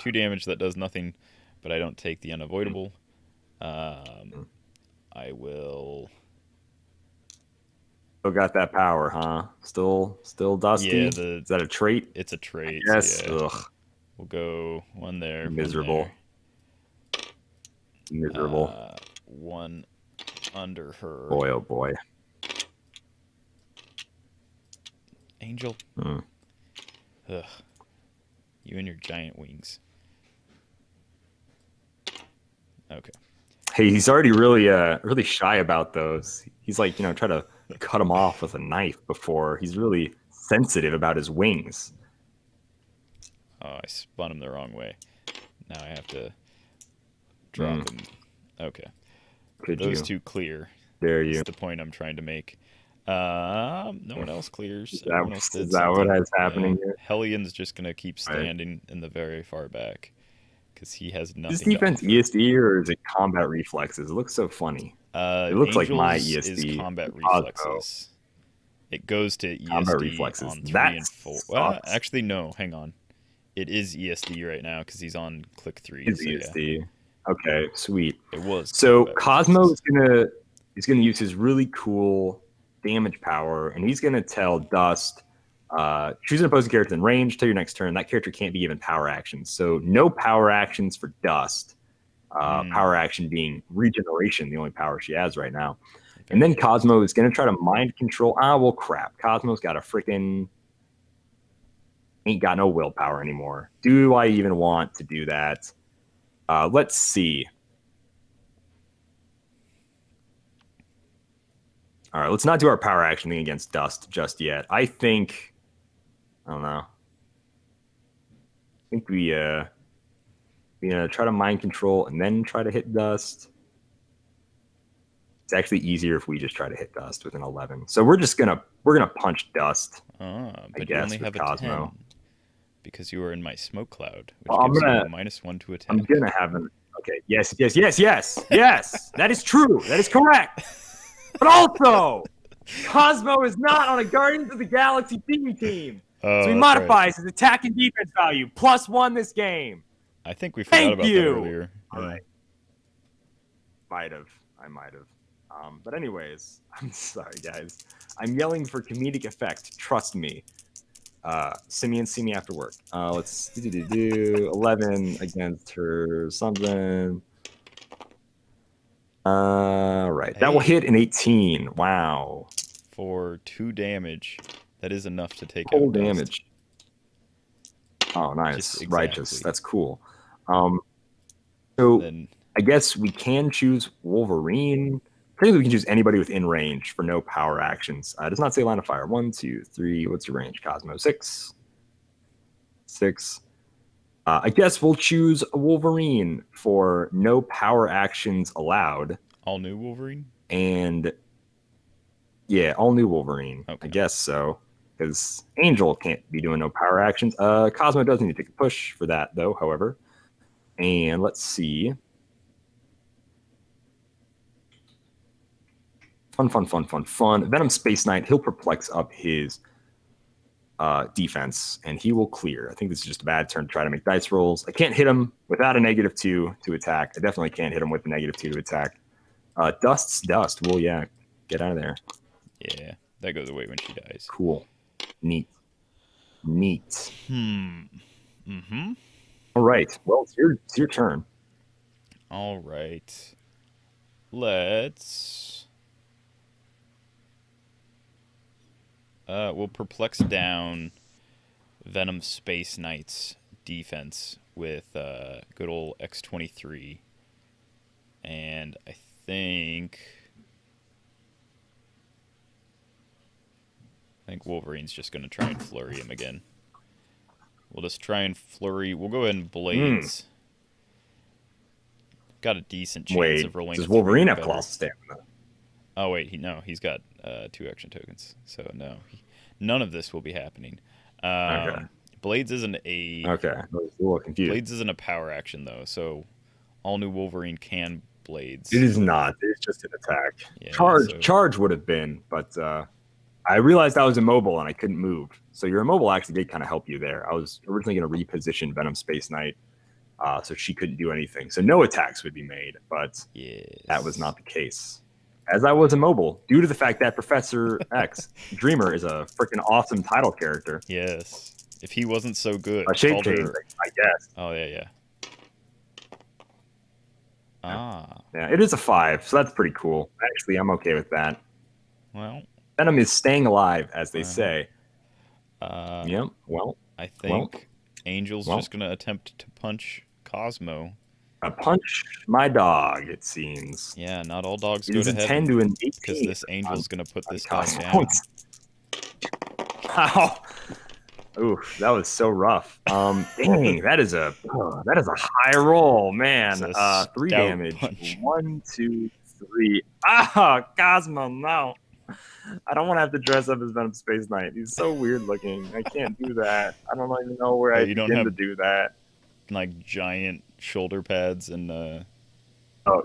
2 damage. That does nothing, but I don't take the unavoidable. I will. Still got that power, huh? Still dusty. Yeah, is that a trait? It's a trait. Yes. Yeah. Ugh. We'll go 1 there. Miserable. 1 there. Miserable. 1 under her. Boy, oh boy. Angel. Ugh. You and your giant wings. Okay. Hey, he's already really shy about those. He's like, you know, try to cut him off with a knife before. He's really sensitive about his wings. Oh, I spun him the wrong way. Now I have to drop him. Okay. Those 2 clear. There you. That's the point I'm trying to make. No one else clears. Is that what is happening here? Hellion's just gonna keep standing in the very far back because he has nothing. Is this defense ESD or is it combat reflexes? It looks so funny. It looks Angels like my ESD is combat reflexes. It goes to ESD combat reflexes on 3 and 4. Well, actually, no. Hang on. It is ESD right now because he's on click 3. It's ESD. Yeah. Okay, sweet. It was. So Cosmo is gonna use his really cool damage power, and he's going to tell Dust, choose an opposing character in range till your next turn. That character can't be given power actions. So no power actions for Dust. Power action being regeneration, the only power she has right now. And then Cosmo is going to try to mind control. Ah, well, crap. Cosmo's got a freaking... Ain't got no willpower anymore. Do I even want to do that? Let's see. All right, let's not do our power action thing against Dust just yet. I think... I don't know. I think we... You know, try to mind control and then try to hit Dust. It's actually easier if we just try to hit Dust with an 11. So we're just gonna punch Dust. But I guess you only have Cosmo. A 10 because you were in my smoke cloud, which gives you a -1 to a 10. I'm gonna have an okay. Yes. That is true. That is correct. But also, Cosmo is not on a Guardians of the Galaxy TV team, so he modifies his attack and defense value +1 this game. I think we forgot about that earlier. All right. I might have. But anyways, I'm sorry, guys. I'm yelling for comedic effect. Trust me. Simeon, see me after work. Let's do 11 against her something. Right. That will hit an 18. Wow. For 2 damage. That is enough to take full damage. Oh, nice. Exactly. Righteous. That's cool. So then, I guess we can choose Wolverine. I think we can choose anybody within range for no power actions. It does not say line of fire. 1, 2, 3. What's your range, Cosmo? 6. I guess we'll choose Wolverine for no power actions allowed. All new Wolverine? And yeah, all new Wolverine. Okay. I guess so. Because Angel can't be doing no power actions. Cosmo does need to take a push for that, though, however. And let's see. Fun. Venom Space Knight, he'll perplex up his defense, and he will clear. I think this is just a bad turn to try to make dice rolls. I can't hit him without a -2 to attack. I definitely can't hit him with a -2 to attack. Dust's Dust. Well, yeah, get out of there. Yeah, that goes away when she dies. Cool. Neat. All right. Well, it's your turn. All right. Let's... we'll perplex down Venom Space Knight's defense with good old X-23. And I think... Wolverine's just going to try and flurry him again. We'll just try and flurry. We'll go ahead and blades. Got a decent chance of rolling. Does Wolverine have claw stamina? Oh, wait. He's got 2 action tokens. So, no. None of this will be happening. Okay. Blades isn't a... Okay. I was a little confused. Blades isn't a power action, though. So, all new Wolverine can blades. It is not. It's just an attack. Yeah, charge would have been, but... I realized I was immobile and I couldn't move. So your immobile actually did kind of help you there. I was originally going to reposition Venom Space Knight so she couldn't do anything. So no attacks would be made, but that was not the case. As I was immobile, due to the fact that Professor X Dreamer is a freaking awesome title character. Yes. If he wasn't so good. A shape change, I guess. Oh, yeah. Ah. Yeah, it is a 5, so that's pretty cool. Actually, I'm okay with that. Well... Venom is staying alive, as they say. Yep. Well, I think Angel's just going to attempt to punch Cosmo. Punch my dog, it seems. Yeah, not all dogs go to heaven. Because this Angel's going to put this dog down. Ow! Oof, that was so rough. Dang, that is a high roll, man. 3 damage. Punch. 1, 2, 3. Ah, Cosmo, no. I don't want to have to dress up as Venom Space Knight. He's so weird looking. I can't do that. I don't even know where I begin to do that. Like giant shoulder pads and. Oh,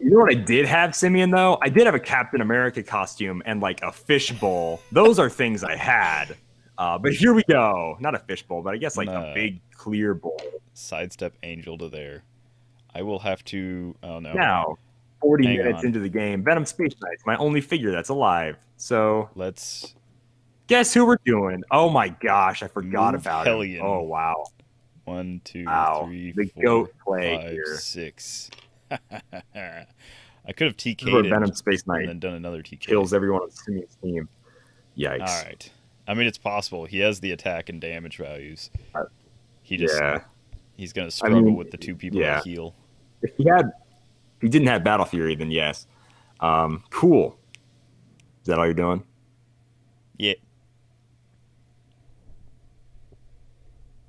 you know what I did have, Simeon? Though I did have a Captain America costume and like a fishbowl. Those are things I had. But here we go. Not a fishbowl, but I guess like a big clear bowl. Sidestep Angel to there. I will have to. Oh no. Now. 40 Hang minutes on. Into the game, Venom Space Knight's my only figure that's alive. So let's guess who we're doing. Oh my gosh, I forgot about it. Oh wow. 1, 2, 3, 4, 5, 6. I could have TK'd it Venom Space Knight and then done another TK. Kills everyone on Simeon's team. Yikes. All right. I mean, it's possible. He has the attack and damage values. He just he's going to struggle with the two people to heal. If he had, if he didn't have Battle Fury, then yes. Cool. Is that all you're doing? Yeah.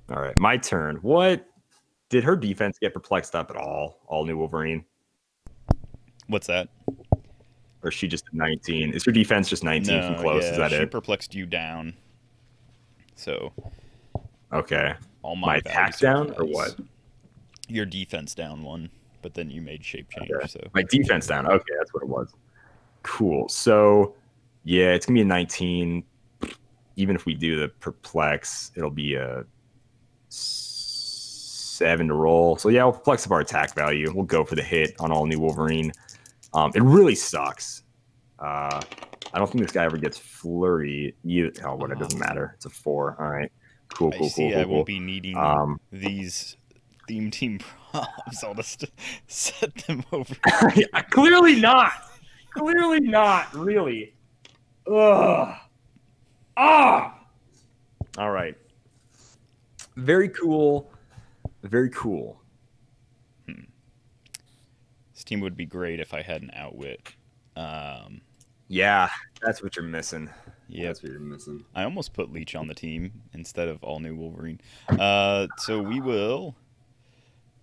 All right, my turn. What? Did her defense get perplexed up at all? All new Wolverine. What's that? Or is she just 19? Is her defense just 19 from close? Yeah, is that she perplexed you down. So. Okay. All my attack down or what? Your defense down one, but then you made shape change. Okay. So my defense down. Okay, that's what it was. Cool. So, yeah, it's gonna be a 19. Even if we do the perplex, it'll be a 7 to roll. So yeah, we'll flex up our attack value. We'll go for the hit on all new Wolverine. It really sucks. I don't think this guy ever gets flurry. Oh, what? It doesn't matter. It's a 4. All right. Cool. Cool. I will be needing these theme team props. I'll just set them over. Clearly not. Clearly not. Really. Ugh. Ah. All right. Very cool. Very cool. This team would be great if I had an outwit. Yeah, that's what you're missing. Yeah, that's what you're missing. I almost put Leech on the team instead of all new Wolverine. So we will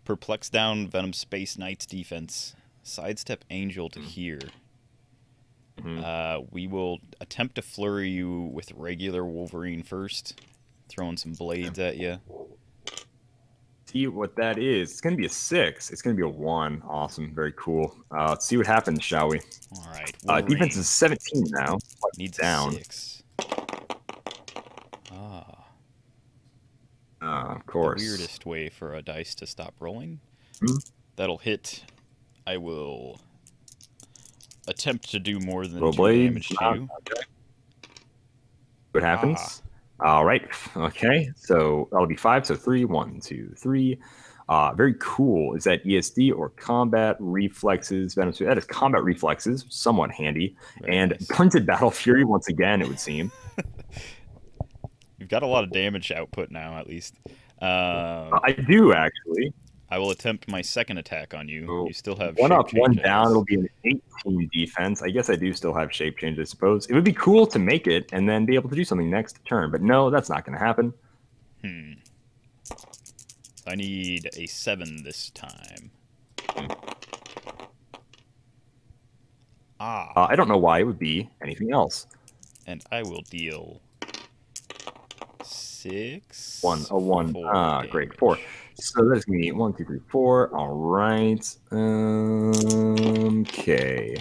perplex down Venom Space Knight's defense, sidestep Angel to here. We will attempt to flurry you with regular Wolverine first, throwing some blades at you. See what that is. It's gonna be a 6. It's gonna be a 1. Awesome. Very cool. Let's see what happens, shall we? All right. Defense is 17 now. Needs down. 6. Of course. The weirdest way for a dice to stop rolling. That'll hit. I will attempt to do more than 2 damage to you. Okay. What happens? All right. Okay. So that'll be 5. So 3, 1, 2, 3. Very cool. Is that ESD or combat reflexes? That is combat reflexes. Somewhat handy. Very nice. Printed Battle Fury once again, it would seem. You've got a lot of damage output now, at least. I do, actually. I will attempt my second attack on you. So you still have one up, one down. It'll be an 18 defense. I guess I do still have shape change, I suppose. It would be cool to make it and then be able to do something next turn, but no, that's not going to happen. I need a 7 this time. I don't know why it would be anything else. And I will deal 6. 1, a 1. Ah, great. 4. So that's gonna be 1, 2, 3, 4. All right. Okay.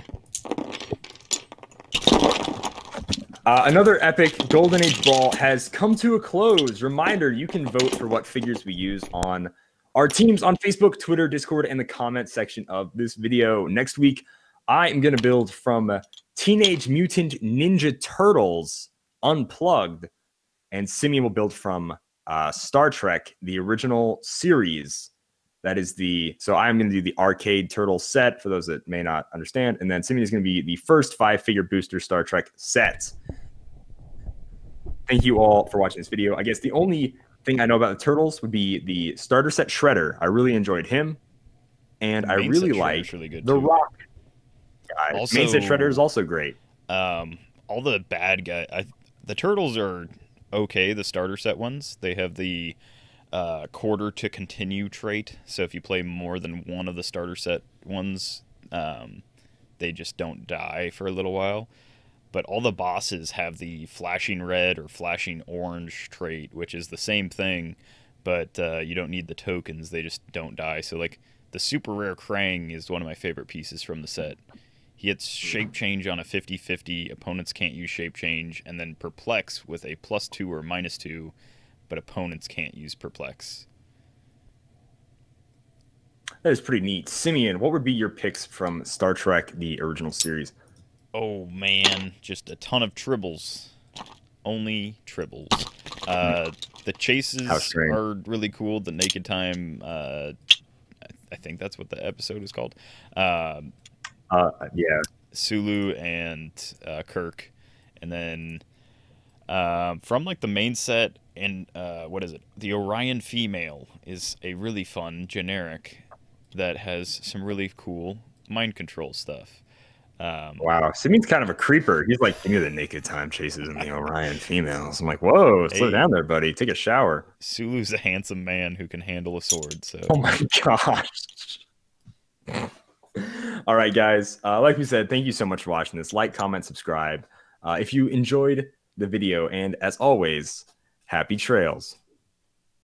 Another epic Golden Age Brawl has come to a close. Reminder: you can vote for what figures we use on our teams on Facebook, Twitter, Discord, and the comment section of this video. Next week, I am gonna build from Teenage Mutant Ninja Turtles Unplugged, and Simeon will build from Star Trek, the original series. That is the, so I'm going to do the arcade turtle set for those that may not understand. And then Simeon is going to be the first 5-figure booster Star Trek set. Thank you all for watching this video. I guess the only thing I know about the Turtles would be the starter set Shredder. I really enjoyed him. And I really like the Rock guy. Also, main set Shredder is also great. All the bad guys. The Turtles are okay, the starter set ones. They have the quarter to continue trait. So if you play more than one of the starter set ones, they just don't die for a little while. But all the bosses have the flashing red or flashing orange trait, which is the same thing, but you don't need the tokens. They just don't die. So like the super rare Krang is one of my favorite pieces from the set. He hits shape change on a 50-50. Opponents can't use shape change, and then perplex with a +2 or -2, but opponents can't use perplex. That is pretty neat. Simeon, what would be your picks from Star Trek, the original series? Oh, man, just a ton of tribbles. Only tribbles. The chases are really cool. The Naked Time, I think that's what the episode is called. Yeah. Sulu and Kirk. And then from like the main set and what is it? The Orion female is a really fun generic that has some really cool mind control stuff. Wow, Simeon's kind of a creeper. He's like, any of the naked time chases in the Orion females. I'm like, whoa, slow down there, buddy. Take a shower. Sulu's a handsome man who can handle a sword. So, oh my gosh. All right, guys. Like we said, thank you so much for watching this. Like, comment, subscribe. If you enjoyed the video, and as always, happy trails.